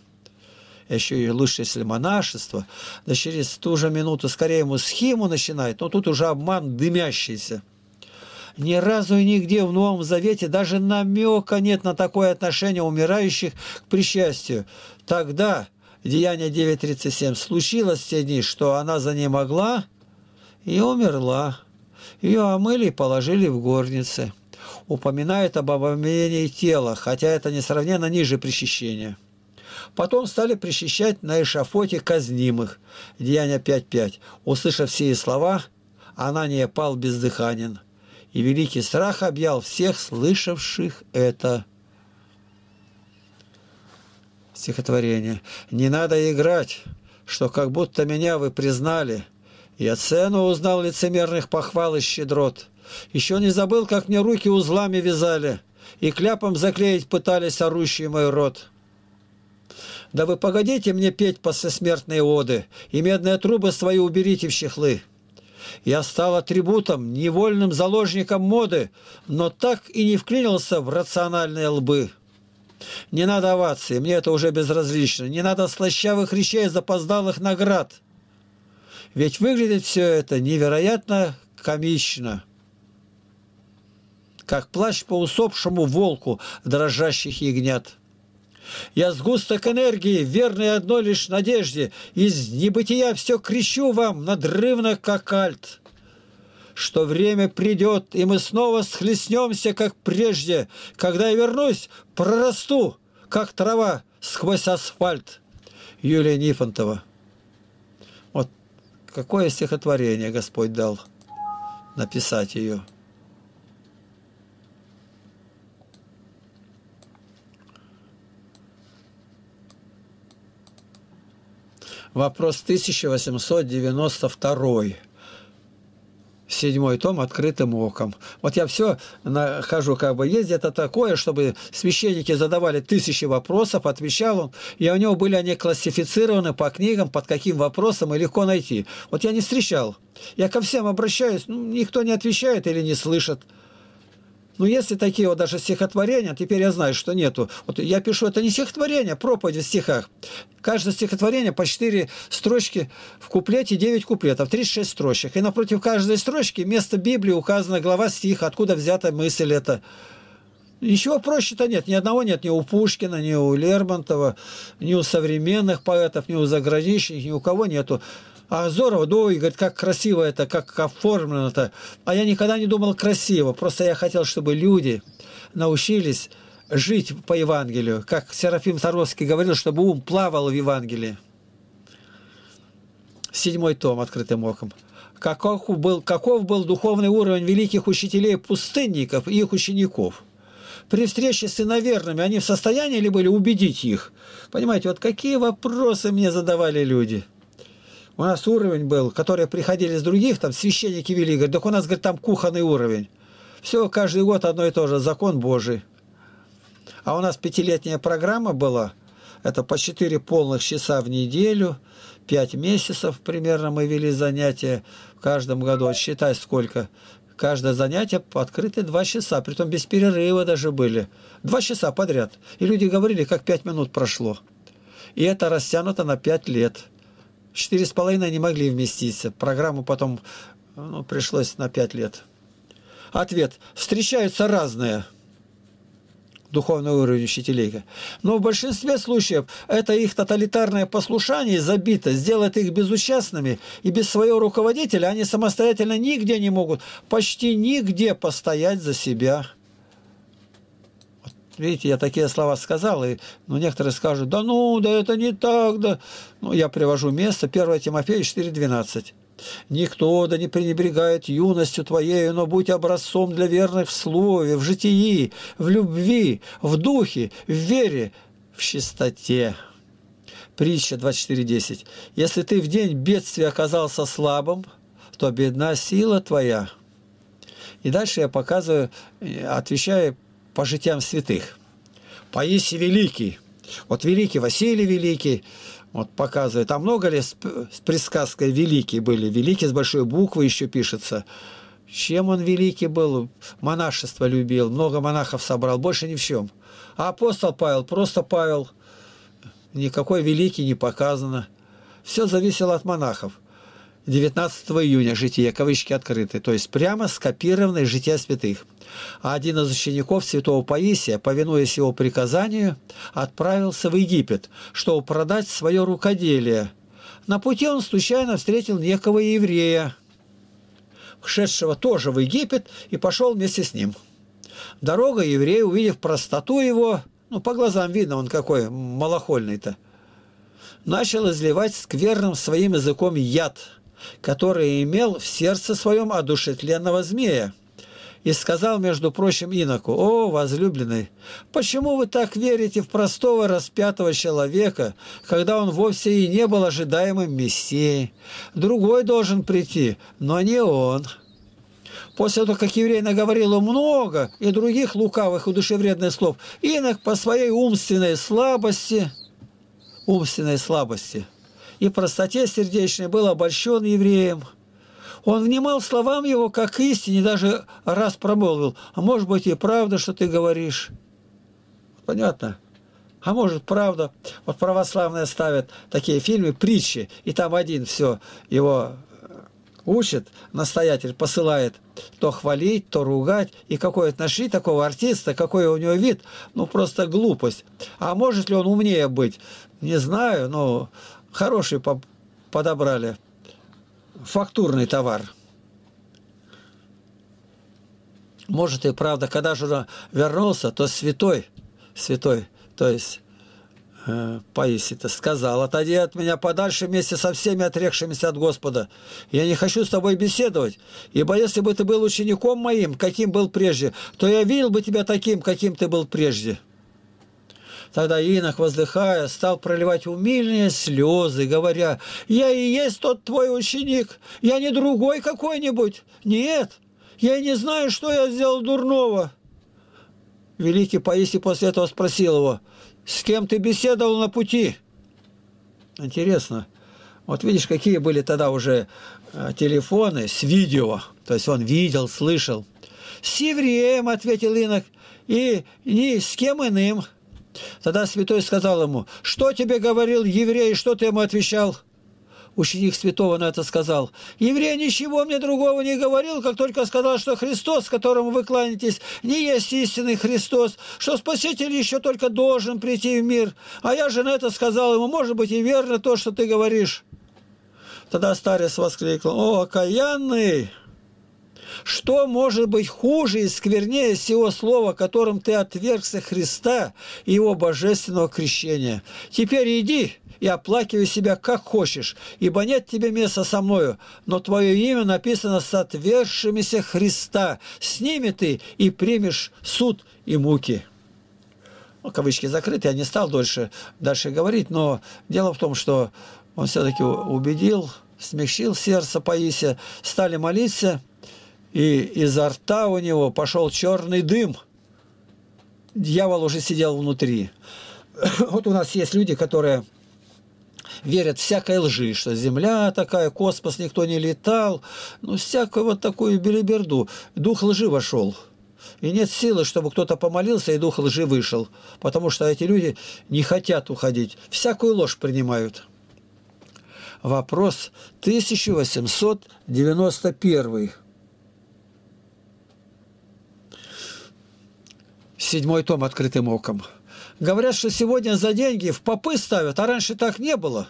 Еще и лучше, если монашество, да через ту же минуту скорее ему схиму начинает, но тут уже обман дымящийся. Ни разу и нигде в Новом Завете даже намека нет на такое отношение умирающих к причастию. Тогда... Деяние 9:37. «Случилось в те дни, что она за ней могла и умерла. Ее омыли и положили в горнице». Упоминает об омовении тела, хотя это несравненно ниже причащения. Потом стали причащать на эшафоте казнимых. Деяние 5:5. «Услышав сие слова, Анания пал бездыханен. И великий страх объял всех слышавших это». Стихотворение. «Не надо играть, что как будто меня вы признали. Я цену узнал лицемерных похвал и щедрот. Еще не забыл, как мне руки узлами вязали, и кляпом заклеить пытались орущий мой рот. Да вы погодите мне петь послесмертные оды, и медные трубы свои уберите в чехлы. Я стал атрибутом, невольным заложником моды, но так и не вклинился в рациональные лбы. Не надо овации, мне это уже безразлично. Не надо слащавых речей, запоздалых наград. Ведь выглядит все это невероятно комично». как плащ по усопшему волку дрожащих ягнят. Я сгусток энергии, верный одной лишь надежде, из небытия все кричу вам надрывно, как альт, что время придет, и мы снова схлестнемся, как прежде. Когда я вернусь, прорасту, как трава сквозь асфальт. Юлия Нифонтова. Вот какое стихотворение Господь дал написать ее. Вопрос 1892. 7-й том «Открытым оком». Вот я все нахожу, как бы есть где-то такое, чтобы священники задавали тысячи вопросов, отвечал он, и у него были они классифицированы по книгам, под каким вопросом и легко найти. Вот я не встречал. Я ко всем обращаюсь, ну, никто не отвечает или не слышит. Ну, если такие вот даже стихотворения, теперь я знаю, что нету. Вот я пишу, это не стихотворение, а проповедь в стихах. Каждое стихотворение по 4 строчки в куплете, 9 куплетов, 36 строчек. И напротив каждой строчки вместо Библии указана глава, стих, откуда взята мысль эта. Ничего проще-то нет, ни одного нет, ни у Пушкина, ни у Лермонтова, ни у современных поэтов, ни у заграничных, ни у кого нету. А здорово, да, и говорит, как красиво это, как оформлено-то. А я никогда не думал красиво, просто я хотел, чтобы люди научились жить по Евангелию. Как Серафим Саровский говорил, чтобы ум плавал в Евангелии. 7-й том «Открытым оком». Каков был духовный уровень великих учителей-пустынников и их учеников? При встрече с иноверными они в состоянии ли были убедить их? Понимаете, вот какие вопросы мне задавали люди. У нас уровень был, которые приходили с других, там священники вели, говорят, так у нас, говорит, там кухонный уровень. Все, каждый год одно и то же, закон Божий. А у нас 5-летняя программа была, это по 4 полных часа в неделю, 5 месяцев примерно мы вели занятия в каждом году, считай сколько. Каждое занятие открыто 2 часа, притом без перерыва даже были. 2 часа подряд. И люди говорили, как 5 минут прошло. И это растянуто на 5 лет. 4,5 не могли вместиться. Программу потом пришлось на 5 лет. Ответ. Встречаются разные духовный уровень учителей. Но в большинстве случаев это их тоталитарное послушание забито, сделает их безучастными, и без своего руководителя они самостоятельно нигде не могут, почти нигде постоять за себя. Вот, видите, я такие слова сказал, и некоторые скажут, да ну, да это не так, да. Ну, я привожу место, 1 Тимофея 4:12. «Никто да не пренебрегает юностью твоею, но будь образцом для верных в слове, в житии, в любви, в духе, в вере, в чистоте». Притча 24:10. «Если ты в день бедствия оказался слабым, то бедна сила твоя». И дальше я показываю, отвечаю по житиям святых. «Паисий великий». Вот великий Василий великий. Вот показывает. А много ли с присказкой «великий» были? «Великий» с большой буквы еще пишется. Чем он великий был? Монашество любил, много монахов собрал, больше ни в чем. А апостол Павел, просто Павел, никакой великий не показано. Все зависело от монахов. 19 июня «Житие», кавычки открыты, то есть прямо скопированное «Житие святых». А один из учеников святого Паисия, повинуясь его приказанию, отправился в Египет, чтобы продать свое рукоделие. На пути он случайно встретил некого еврея, шедшего тоже в Египет, и пошел вместе с ним. Дорога еврей, увидев простоту его, по глазам видно, он какой малохольный-то, начал изливать скверным своим языком яд, который имел в сердце своем одушевленного змея, и сказал, между прочим, иноку: «О, возлюбленный, почему вы так верите в простого распятого человека, когда он вовсе и не был ожидаемым Мессией? Другой должен прийти, но не он». После того, как еврей наговорил много и других лукавых и душевредных слов, инок по своей умственной слабости и простоте сердечной был обольщен евреем. Он внимал словам его как истине, даже раз промолвил: «А может быть и правда, что ты говоришь?» Понятно? А может, правда. Вот православные ставят такие фильмы, притчи, и там один все его учит, настоятель посылает то хвалить, то ругать. И какое отношение такого артиста, какой у него вид, ну просто глупость. А может ли он умнее быть? Не знаю, но хороший подобрали. Фактурный товар. Может и правда, когда же он вернулся, то святой, то есть Паисий-то сказал: «Отойди от меня подальше вместе со всеми отрекшимися от Господа. Я не хочу с тобой беседовать, ибо если бы ты был учеником моим, каким был прежде, то я видел бы тебя таким, каким ты был прежде». Тогда инок, воздыхая, стал проливать умильные слезы, говоря: «Я и есть тот твой ученик, я не другой какой-нибудь, нет, я и не знаю, что я сделал дурного». Великий Паисий после этого спросил его: «С кем ты беседовал на пути?» Интересно. Вот видишь, какие были тогда уже телефоны с видео. То есть он видел, слышал. «С евреем», — ответил инок, — «и ни с кем иным». Тогда святой сказал ему: «Что тебе говорил еврей, что ты ему отвечал?» Ученик святого на это сказал: «Еврей ничего мне другого не говорил, как только сказал, что Христос, которому вы кланяетесь, не есть истинный Христос, что Спаситель еще только должен прийти в мир. А я же на это сказал ему: может быть, и верно то, что ты говоришь». Тогда старец воскликнул: «О, окаянный! Что может быть хуже и сквернее сего слова, которым ты отвергся Христа и его божественного крещения? Теперь иди и оплакивай себя как хочешь, ибо нет тебе места со мною, но твое имя написано с отвергшимися Христа, с ними ты и примешь суд и муки». Ну, кавычки закрыты, я не стал дальше говорить, но дело в том, что он все-таки убедил, смягчил сердце Паисия, стали молиться, и изо рта у него пошел черный дым. Дьявол уже сидел внутри. Вот у нас есть люди, которые верят всякой лжи, что земля такая, космос, никто не летал. Ну, всякую вот такую белиберду. Дух лжи вошел. И нет силы, чтобы кто-то помолился, и дух лжи вышел. Потому что эти люди не хотят уходить. Всякую ложь принимают. Вопрос 1891. 7-й том «Открытым оком». Говорят, что сегодня за деньги в попы ставят, а раньше так не было.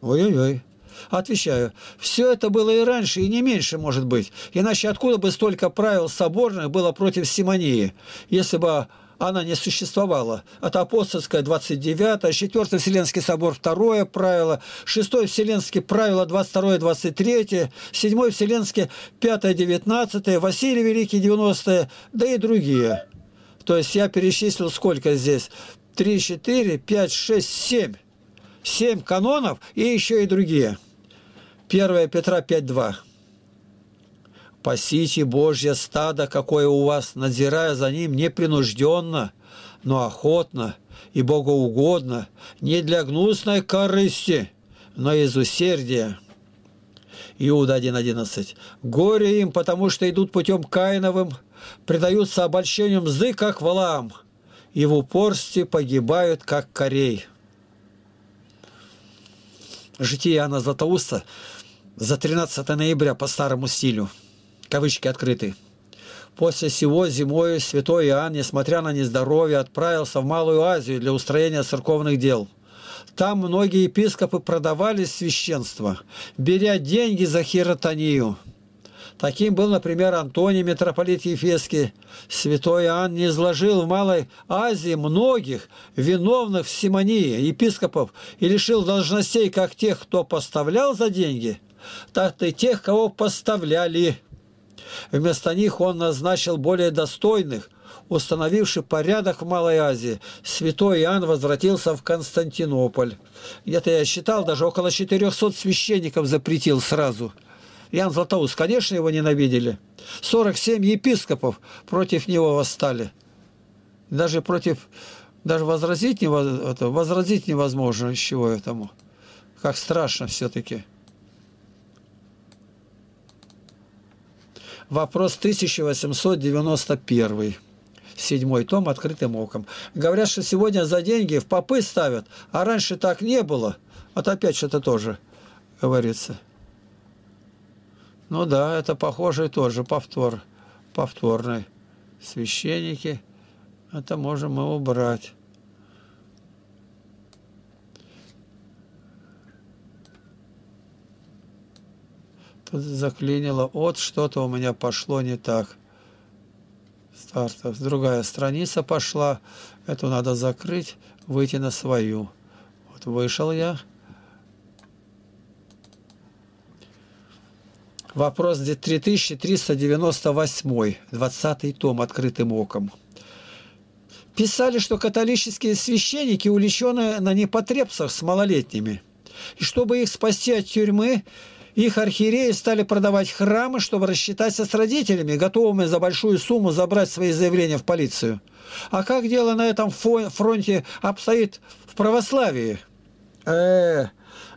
Ой-ой-ой. Отвечаю, все это было и раньше, и не меньше, может быть. Иначе откуда бы столько правил соборных было против симонии, если бы она не существовала? От Апостольской 29, 4 Вселенский собор 2 правило, 6 Вселенский правило 22, 23, 7 Вселенский 5, 19, Василий Великий 90, да и другие. То есть я перечислил сколько здесь? 3, 4, 5, 6, 7. 7 канонов и еще и другие. 1 Петра 5, 2. «Пасите Божье стадо, какое у вас, надзирая за ним непринужденно, но охотно и богоугодно, не для гнусной корысти, но из усердия». Иуда 1.11. «Горе им, потому что идут путем Каиновым, предаются обольщению мзды, как Валаам, и в упорстве погибают, как Корей». Житие Иоанна Златоуста за 13 ноября по старому стилю. Кавычки открыты. «После сего зимою святой Иоанн, несмотря на нездоровье, отправился в Малую Азию для устроения церковных дел. Там многие епископы продавали священство, беря деньги за хиротонию. Таким был, например, Антоний, митрополит Ефесский. Святой Иоанн не изложил в Малой Азии многих виновных в симонии епископов и лишил должностей как тех, кто поставлял за деньги, так и тех, кого поставляли. Вместо них он назначил более достойных. Установивший порядок в Малой Азии, святой Иоанн возвратился в Константинополь». Где-то я считал, даже около 400 священников запретил сразу. Иоанн Златоуст, конечно, его ненавидели. 47 епископов против него восстали. Даже возразить невозможно, из чего этому. Как страшно все-таки. Вопрос 1891. 7 том «Открытым оком». Говорят, что сегодня за деньги в попы ставят, а раньше так не было. Вот опять что-то тоже говорится. Ну да, это похожий тоже повтор, повторный. Священники, это можем мы убрать. Тут заклинило, вот что-то у меня пошло не так. Стартов. Другая страница пошла, эту надо закрыть, выйти на свою. Вот вышел я. Вопрос 3398, 20 том, открытым оком. Писали, что католические священники увлечены на непотребствах с малолетними. И чтобы их спасти от тюрьмы, их архиереи стали продавать храмы, чтобы рассчитаться с родителями, готовыми за большую сумму забрать свои заявления в полицию. А как дело на этом фронте обстоит в православии?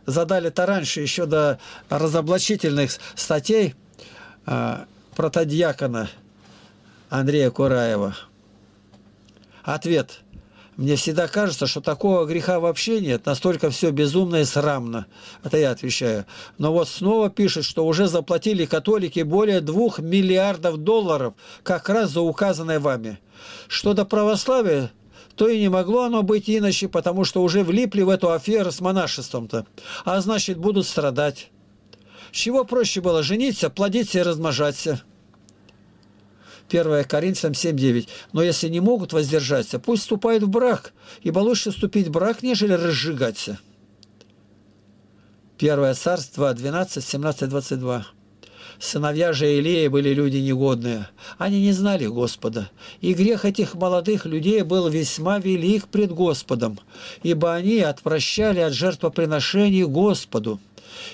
Задали-то раньше, еще до разоблачительных статей протодьякона Андрея Кураева. Ответ. Мне всегда кажется, что такого греха вообще нет, настолько все безумно и срамно. Это я отвечаю. Но вот снова пишет, что уже заплатили католики более $2 миллиардов как раз за указанное вами. Что до православия, то и не могло оно быть иначе, потому что уже влипли в эту аферу с монашеством-то. А значит, будут страдать. Чего проще было жениться, плодиться и размножаться? 1 Коринфянам 7:9. Но если не могут воздержаться, пусть вступают в брак, ибо лучше вступить в брак, нежели разжигаться. 1 Царств 12, 17, 22. Сыновья же Илии были люди негодные. Они не знали Господа. И грех этих молодых людей был весьма велик пред Господом, ибо они отвращали от жертвоприношений Господу.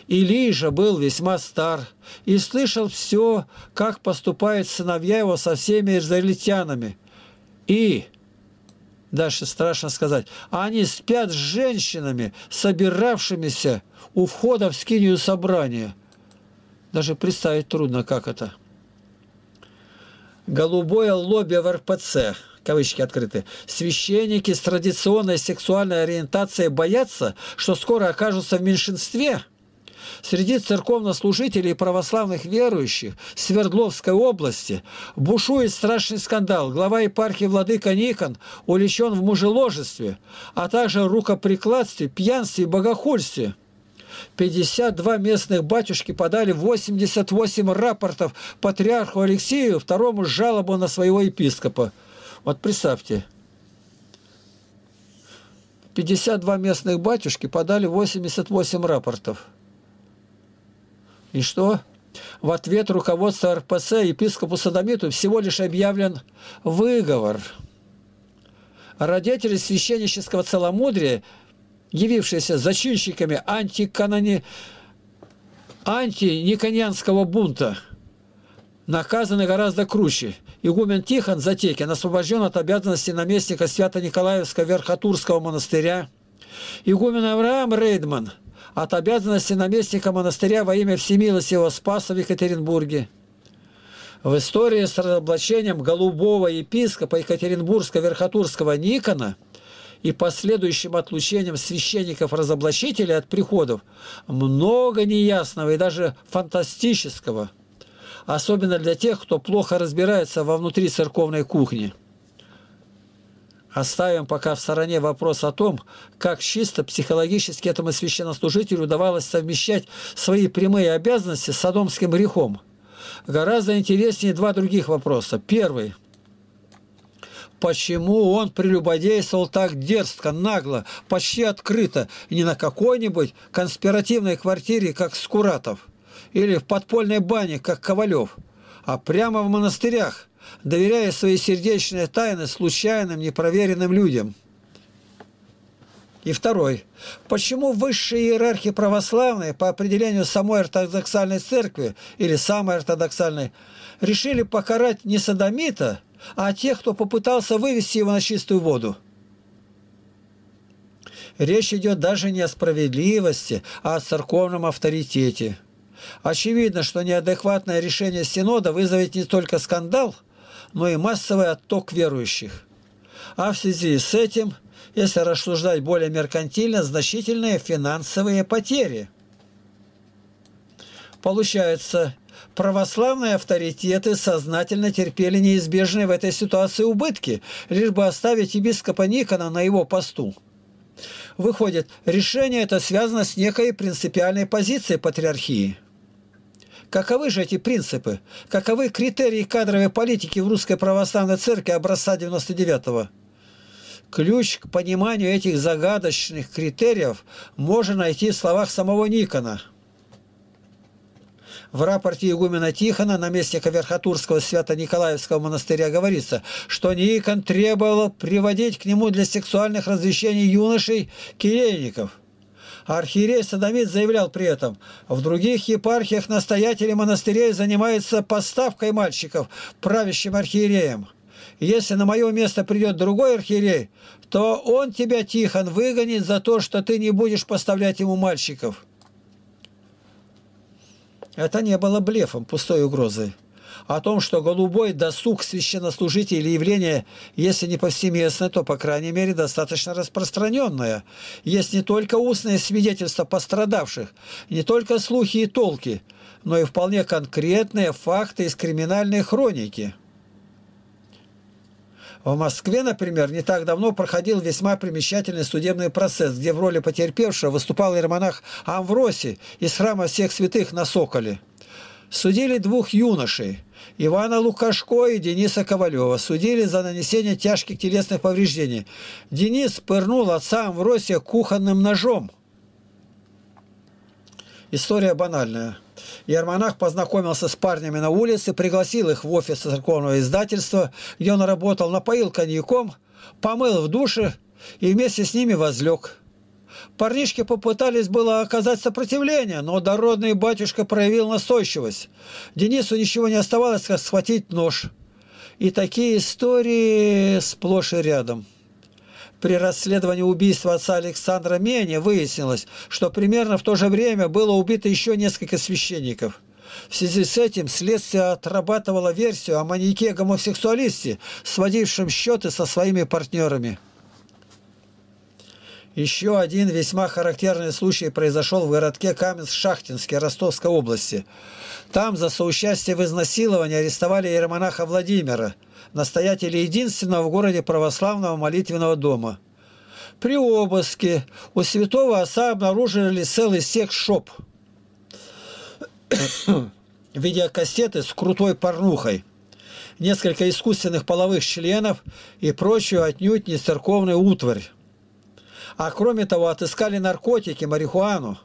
Илий же был весьма стар и слышал все, как поступают сыновья его со всеми израильтянами. И, дальше страшно сказать, они спят с женщинами, собиравшимися у входа в скинию собрания. Даже представить трудно, как это. «Голубое лобби в РПЦ», кавычки открыты, «священники с традиционной сексуальной ориентацией боятся, что скоро окажутся в меньшинстве. Среди церковнослужителей и православных верующих Свердловской области бушует страшный скандал. Глава епархии владыка Никон увлечен в мужеложестве, а также рукоприкладстве, пьянстве и богохульстве». 52 местных батюшки подали 88 рапортов патриарху Алексею II жалобу на своего епископа. Вот представьте, 52 местных батюшки подали 88 рапортов. И что? В ответ руководства РПЦ епископу Содомиту всего лишь объявлен выговор. Родители священнического целомудрия, явившиеся зачинщиками антиниконианского бунта, наказаны гораздо круче. Игумен Тихон Затекин освобожден от обязанности наместника Свято-Николаевского Верхотурского монастыря. Игумен Авраам Рейдман от обязанности наместника монастыря во имя Всемилостивого Спаса в Екатеринбурге. В истории с разоблачением голубого епископа Екатеринбургского Верхотурского Никона и последующим отлучением священников-разоблачителей от приходов много неясного и даже фантастического, особенно для тех, кто плохо разбирается во внутрицерковной кухне. Оставим пока в стороне вопрос о том, как чисто психологически этому священнослужителю удавалось совмещать свои прямые обязанности с содомским грехом. Гораздо интереснее два других вопроса. Первый. Почему он прелюбодействовал так дерзко, нагло, почти открыто, не на какой-нибудь конспиративной квартире, как Скуратов, или в подпольной бане, как Ковалев, а прямо в монастырях, доверяя свои сердечные тайны случайным, непроверенным людям? И второй. Почему высшие иерархи православные, по определению самой ортодоксальной церкви или самой ортодоксальной, решили покарать не содомита, а тех, кто попытался вывести его на чистую воду? Речь идет даже не о справедливости, а о церковном авторитете. Очевидно, что неадекватное решение Синода вызовет не только скандал, но и массовый отток верующих. А в связи с этим, если рассуждать более меркантильно, значительные финансовые потери. Получается, православные авторитеты сознательно терпели неизбежные в этой ситуации убытки, лишь бы оставить епископа Никона на его посту. Выходит, решение это связано с некой принципиальной позицией патриархии. Каковы же эти принципы? Каковы критерии кадровой политики в Русской Православной Церкви образца 99-го? Ключ к пониманию этих загадочных критериев можно найти в словах самого Никона. В рапорте игумена Тихона, наместника Верхотурского Свято-Николаевского монастыря, говорится, что Никон требовал приводить к нему для сексуальных развлечений юношей кирейников. Архиерей-содомит заявлял при этом: в других епархиях настоятели монастырей занимаются поставкой мальчиков правящим архиереем. Если на мое место придет другой архиерей, то он тебя, Тихон, выгонит за то, что ты не будешь поставлять ему мальчиков. Это не было блефом, пустой угрозой. О том, что голубой досуг священнослужителей явление, если не повсеместное, то, по крайней мере, достаточно распространенное. Есть не только устные свидетельства пострадавших, не только слухи и толки, но и вполне конкретные факты из криминальной хроники. В Москве, например, не так давно проходил весьма примечательный судебный процесс, где в роли потерпевшего выступал иеромонах Амвросий из храма Всех Святых на Соколе. Судили двух юношей, Ивана Лукашко и Дениса Ковалева. Судили за нанесение тяжких телесных повреждений. Денис пырнул отца Амвросия кухонным ножом. История банальная. Иеромонах познакомился с парнями на улице, пригласил их в офис церковного издательства, где он работал, напоил коньяком, помыл в душе и вместе с ними возлег. Парнишки попытались было оказать сопротивление, но дородный батюшка проявил настойчивость. Денису ничего не оставалось, как схватить нож. И такие истории сплошь и рядом. При расследовании убийства отца Александра Меня выяснилось, что примерно в то же время было убито еще несколько священников. В связи с этим следствие отрабатывало версию о маньяке-гомосексуалисте, сводившем счеты со своими партнерами. Еще один весьма характерный случай произошел в городке Каменск-Шахтинске Ростовской области. Там за соучастие в изнасиловании арестовали иеромонаха Владимира, настоятеля единственного в городе православного молитвенного дома. При обыске у святого отца обнаружили целый секс-шоп, видеокассеты с крутой порнухой, несколько искусственных половых членов и прочую отнюдь не церковную утварь. А кроме того, отыскали наркотики, марихуану.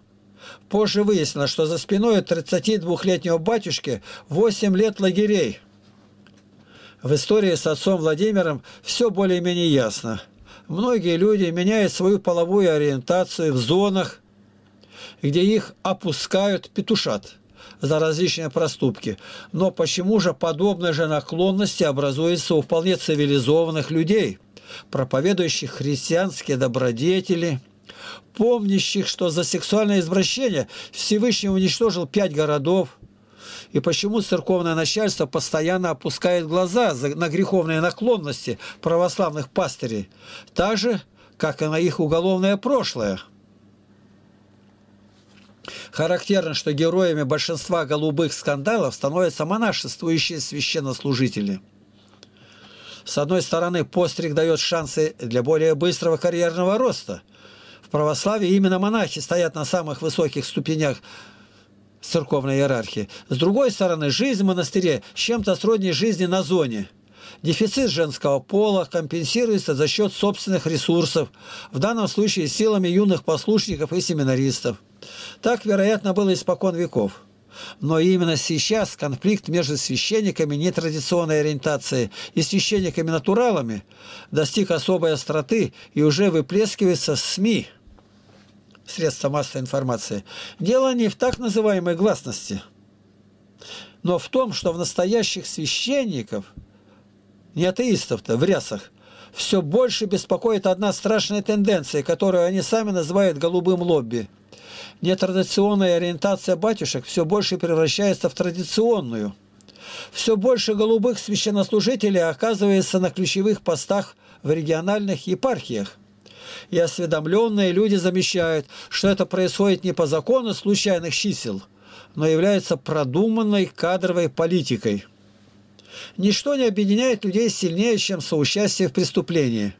Позже выяснилось, что за спиной 32-летнего батюшки 8 лет лагерей. В истории с отцом Владимиром все более-менее ясно. Многие люди меняют свою половую ориентацию в зонах, где их опускают, петушат за различные проступки. Но почему же подобные же наклонности образуются у вполне цивилизованных людей, проповедующих христианские добродетели, помнящих, что за сексуальное извращение Всевышний уничтожил 5 городов, и почему церковное начальство постоянно опускает глаза на греховные наклонности православных пастырей, так же, как и на их уголовное прошлое. Характерно, что героями большинства голубых скандалов становятся монашествующие священнослужители. С одной стороны, постриг дает шансы для более быстрого карьерного роста. В православии именно монахи стоят на самых высоких ступенях церковной иерархии. С другой стороны, жизнь в монастыре чем-то сродни жизни на зоне. Дефицит женского пола компенсируется за счет собственных ресурсов, в данном случае силами юных послушников и семинаристов. Так, вероятно, было испокон веков. Но именно сейчас конфликт между священниками нетрадиционной ориентации и священниками-натуралами достиг особой остроты и уже выплескивается в СМИ, средства массовой информации. Дело не в так называемой гласности, но в том, что в настоящих священников, не атеистов-то, в рясах, все больше беспокоит одна страшная тенденция, которую они сами называют «голубым лобби». Нетрадиционная ориентация батюшек все больше превращается в традиционную. Все больше голубых священнослужителей оказывается на ключевых постах в региональных епархиях. И осведомленные люди замечают, что это происходит не по закону случайных чисел, но является продуманной кадровой политикой. Ничто не объединяет людей сильнее, чем соучастие в преступлении.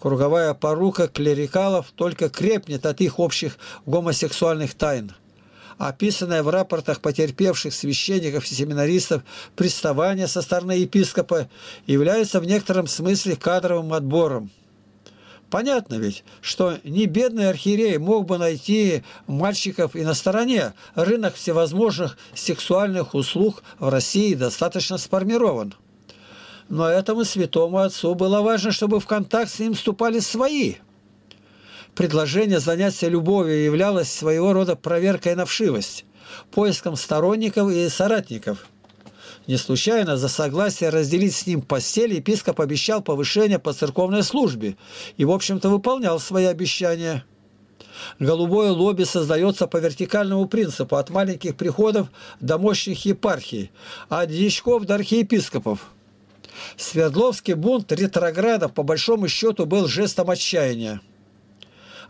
Круговая порука клерикалов только крепнет от их общих гомосексуальных тайн. Описанное в рапортах потерпевших священников и семинаристов приставание со стороны епископа является в некотором смысле кадровым отбором. Понятно ведь, что не бедный архиерей мог бы найти мальчиков и на стороне. Рынок всевозможных сексуальных услуг в России достаточно сформирован. Но этому святому отцу было важно, чтобы в контакт с ним вступали свои. Предложение заняться любовью являлось своего рода проверкой на вшивость, поиском сторонников и соратников. Не случайно за согласие разделить с ним постель епископ обещал повышение по церковной службе и, в общем-то, выполнял свои обещания. Голубое лобби создается по вертикальному принципу от маленьких приходов до мощных епархий, от дьячков до архиепископов. Свердловский бунт ретроградов по большому счету был жестом отчаяния.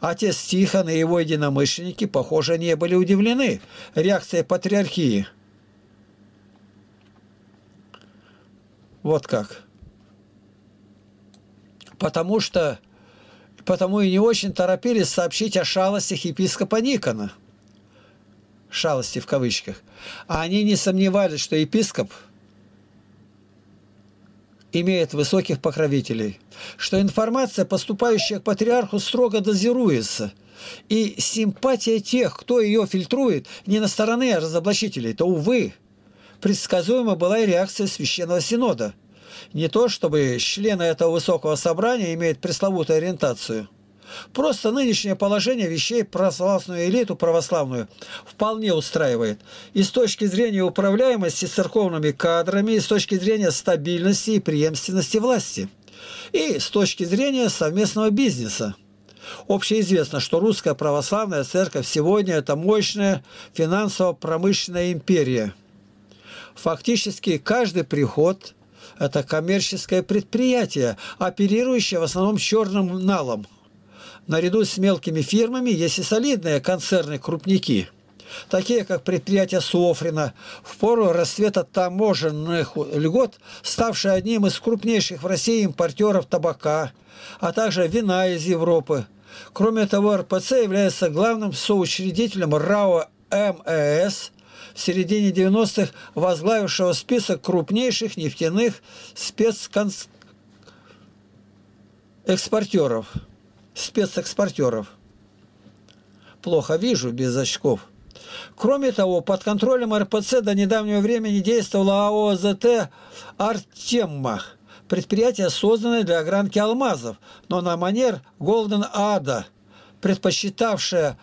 Отец Тихон и его единомышленники, похоже, не были удивлены реакцией патриархии. Вот как. Потому и не очень торопились сообщить о шалостях епископа Никона. Шалости в кавычках. А они не сомневались, что епископ имеет высоких покровителей, что информация, поступающая к патриарху, строго дозируется, и симпатия тех, кто ее фильтрует, не на стороне разоблачителей, то, увы, предсказуема была и реакция Священного Синода. Не то, чтобы члены этого высокого собрания имеют пресловутую ориентацию. Просто нынешнее положение вещей православную элиту православную вполне устраивает. И с точки зрения управляемости церковными кадрами, и с точки зрения стабильности и преемственности власти, и с точки зрения совместного бизнеса. Общеизвестно, что русская православная церковь сегодня – это мощная финансово-промышленная империя. Фактически каждый приход – это коммерческое предприятие, оперирующее в основном черным налом. Наряду с мелкими фирмами есть и солидные концерны-крупники, такие как предприятие Софрина, в пору расцвета таможенных льгот, ставшее одним из крупнейших в России импортеров табака, а также вина из Европы. Кроме того, РПЦ является главным соучредителем РАО МЭС, в середине 90-х возглавившего список крупнейших нефтяных спецэкспортеров. Плохо вижу без очков. Кроме того, под контролем РПЦ до недавнего времени действовала АО ЗТ «Артемма», предприятие, созданное для огранки алмазов, но на манер «Голден Ада», предпочитавшее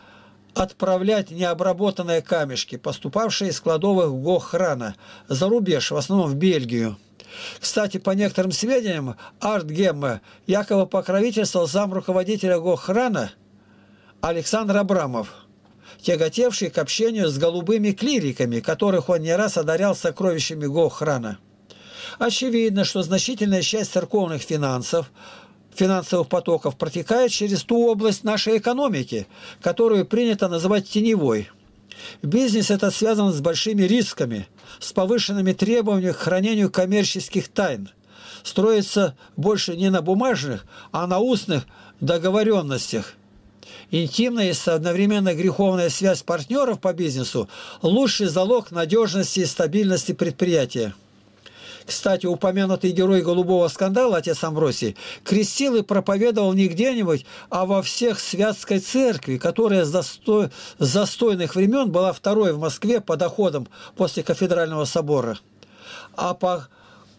отправлять необработанные камешки, поступавшие из кладовых Гохрана, за рубеж, в основном в Бельгию. Кстати, по некоторым сведениям, Артгемма якобы покровительствовал замруководителя Гохрана Александр Абрамов, тяготевший к общению с голубыми клириками, которых он не раз одарял сокровищами Гохрана. Очевидно, что значительная часть церковных финансовых потоков протекает через ту область нашей экономики, которую принято называть теневой. Бизнес этот связан с большими рисками, с повышенными требованиями к хранению коммерческих тайн. Строится больше не на бумажных, а на устных договоренностях. Интимная и одновременно греховная связь партнеров по бизнесу – лучший залог надежности и стабильности предприятия. Кстати, упомянутый герой голубого скандала, отец Амвросий, крестил и проповедовал не где-нибудь, а во всех Святской церкви, которая с застойных времен была второй в Москве по доходам после кафедрального собора. А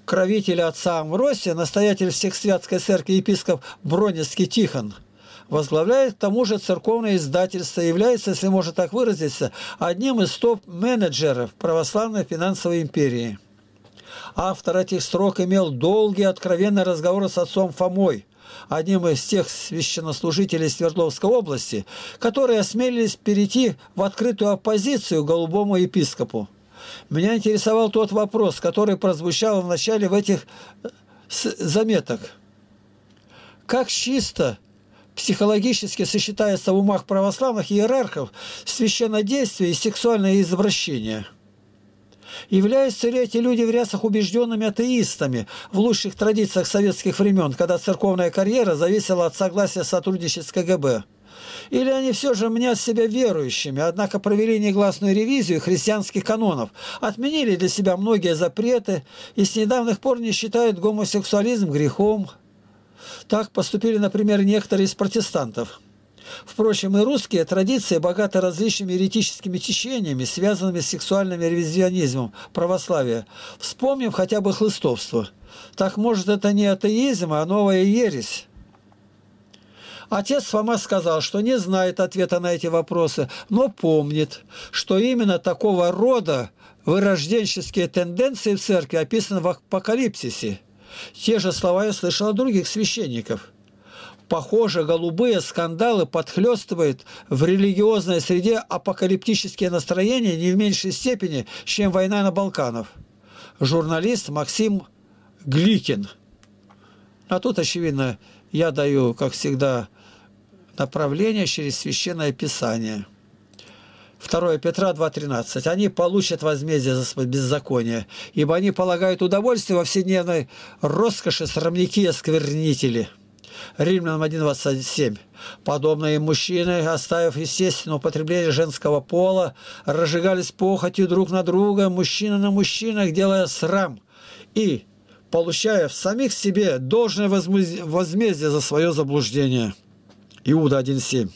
покровитель отца Амвросия, настоятель всех Святской церкви епископ Бронецкий Тихон, возглавляет к тому же церковное издательство, является, если можно так выразиться, одним из топ-менеджеров православной финансовой империи. Автор этих строк имел долгий откровенный разговор с отцом Фомой, одним из тех священнослужителей Свердловской области, которые осмелились перейти в открытую оппозицию голубому епископу. Меня интересовал тот вопрос, который прозвучал в начале в этих заметок. Как чисто психологически сочетается в умах православных иерархов священнодействие и сексуальное извращение. Являются ли эти люди в рясах убежденными атеистами в лучших традициях советских времен, когда церковная карьера зависела от согласия сотрудничать с КГБ? Или они все же мнят себя верующими, однако провели негласную ревизию христианских канонов, отменили для себя многие запреты и с недавних пор не считают гомосексуализм грехом? Так поступили, например, некоторые из протестантов. Впрочем, и русские традиции богаты различными еретическими течениями, связанными с сексуальным ревизионизмом православия. Вспомним хотя бы хлыстовство. Так, может, это не атеизм, а новая ересь? Отец Фома сказал, что не знает ответа на эти вопросы, но помнит, что именно такого рода вырожденческие тенденции в церкви описаны в Апокалипсисе. Те же слова я слышал от других священников. Похоже, голубые скандалы подхлёстывают в религиозной среде апокалиптические настроения не в меньшей степени, чем война на Балканах. Журналист Максим Гликин. А тут, очевидно, я даю, как всегда, направление через Священное Писание. 2 Петра 2:13. Они получат возмездие за беззаконие, ибо они полагают удовольствие во вседневной роскоши срамники и осквернители. Римлянам 1:27. Подобные мужчины, оставив естественное употребление женского пола, разжигались похотью друг на друга, мужчина на мужчинах, делая срам и получая в самих себе должное возмездие за свое заблуждение. Иуда 1:7.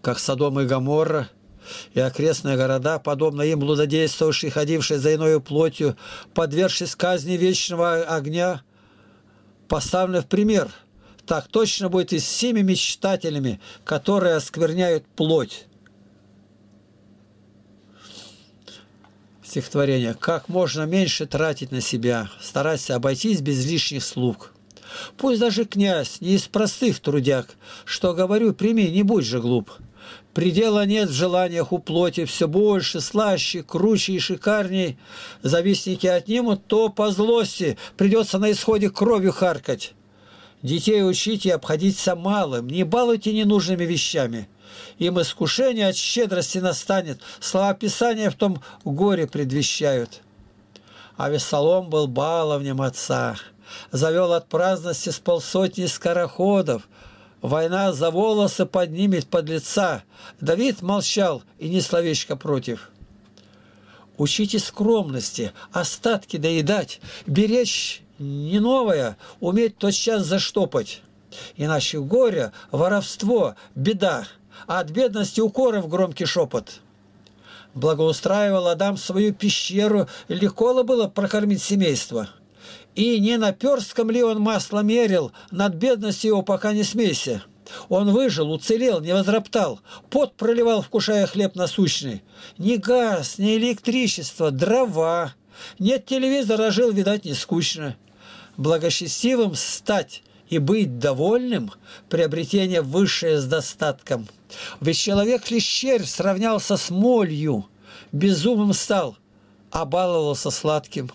Как Содом и Гоморра и окрестные города, подобно им блудодействовавшие, ходившие за иною плотью, подвергшись казни вечного огня, поставлены в пример. Так точно будет и с всеми мечтателями, которые оскверняют плоть. Стихотворение. Как можно меньше тратить на себя, старайся обойтись без лишних слуг. Пусть даже князь не из простых трудяг, что говорю, прими, не будь же глуп. Предела нет в желаниях у плоти, все больше, слаще, круче и шикарней. Завистники отнимут, то по злости придется на исходе кровью харкать. Детей учите и обходиться малым, не балуйте ненужными вещами. Им искушение от щедрости настанет, слова Писания в том горе предвещают. А Весолом был баловнем отца, завел от праздности с полсотни скороходов. Война за волосы поднимет подлеца. Давид молчал и ни словечко против. Учите скромности, остатки доедать, беречь не новое, уметь тотчас заштопать. Иначе горе, воровство, беда, а от бедности укоров громкий шепот. Благоустраивал Адам свою пещеру, легко было прокормить семейство. И не на перском ли он масло мерил, над бедностью его пока не смейся. Он выжил, уцелел, не возроптал, пот проливал, вкушая хлеб насущный. Ни газ, ни электричество, дрова. Нет телевизора, жил, видать, не скучно. Благочестивым стать и быть довольным – приобретение высшее с достатком. Ведь человек-лещерь сравнялся с молью, безумным стал, а баловался сладким.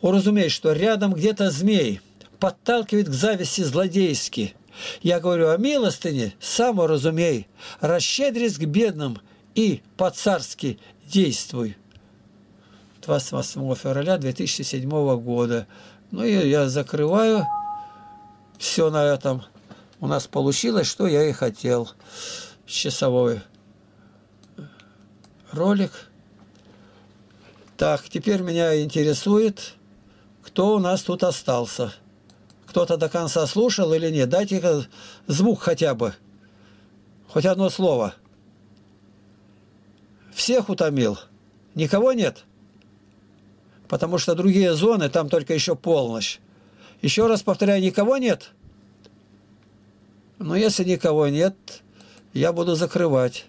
Уразумей, что рядом где-то змей подталкивает к зависти злодейски. Я говорю о милостыне, сам уразумей, расщедрись к бедным и по-царски действуй. 28 февраля 2007 года. Ну и я закрываю. Все на этом у нас получилось, что я и хотел. Часовой ролик. Так, теперь меня интересует, кто у нас тут остался. Кто-то до конца слушал или нет? Дайте звук хотя бы. Хоть одно слово. Всех утомил? Никого нет? Потому что другие зоны, там только еще полночь. Еще раз повторяю, никого нет? Ну, если никого нет, я буду закрывать.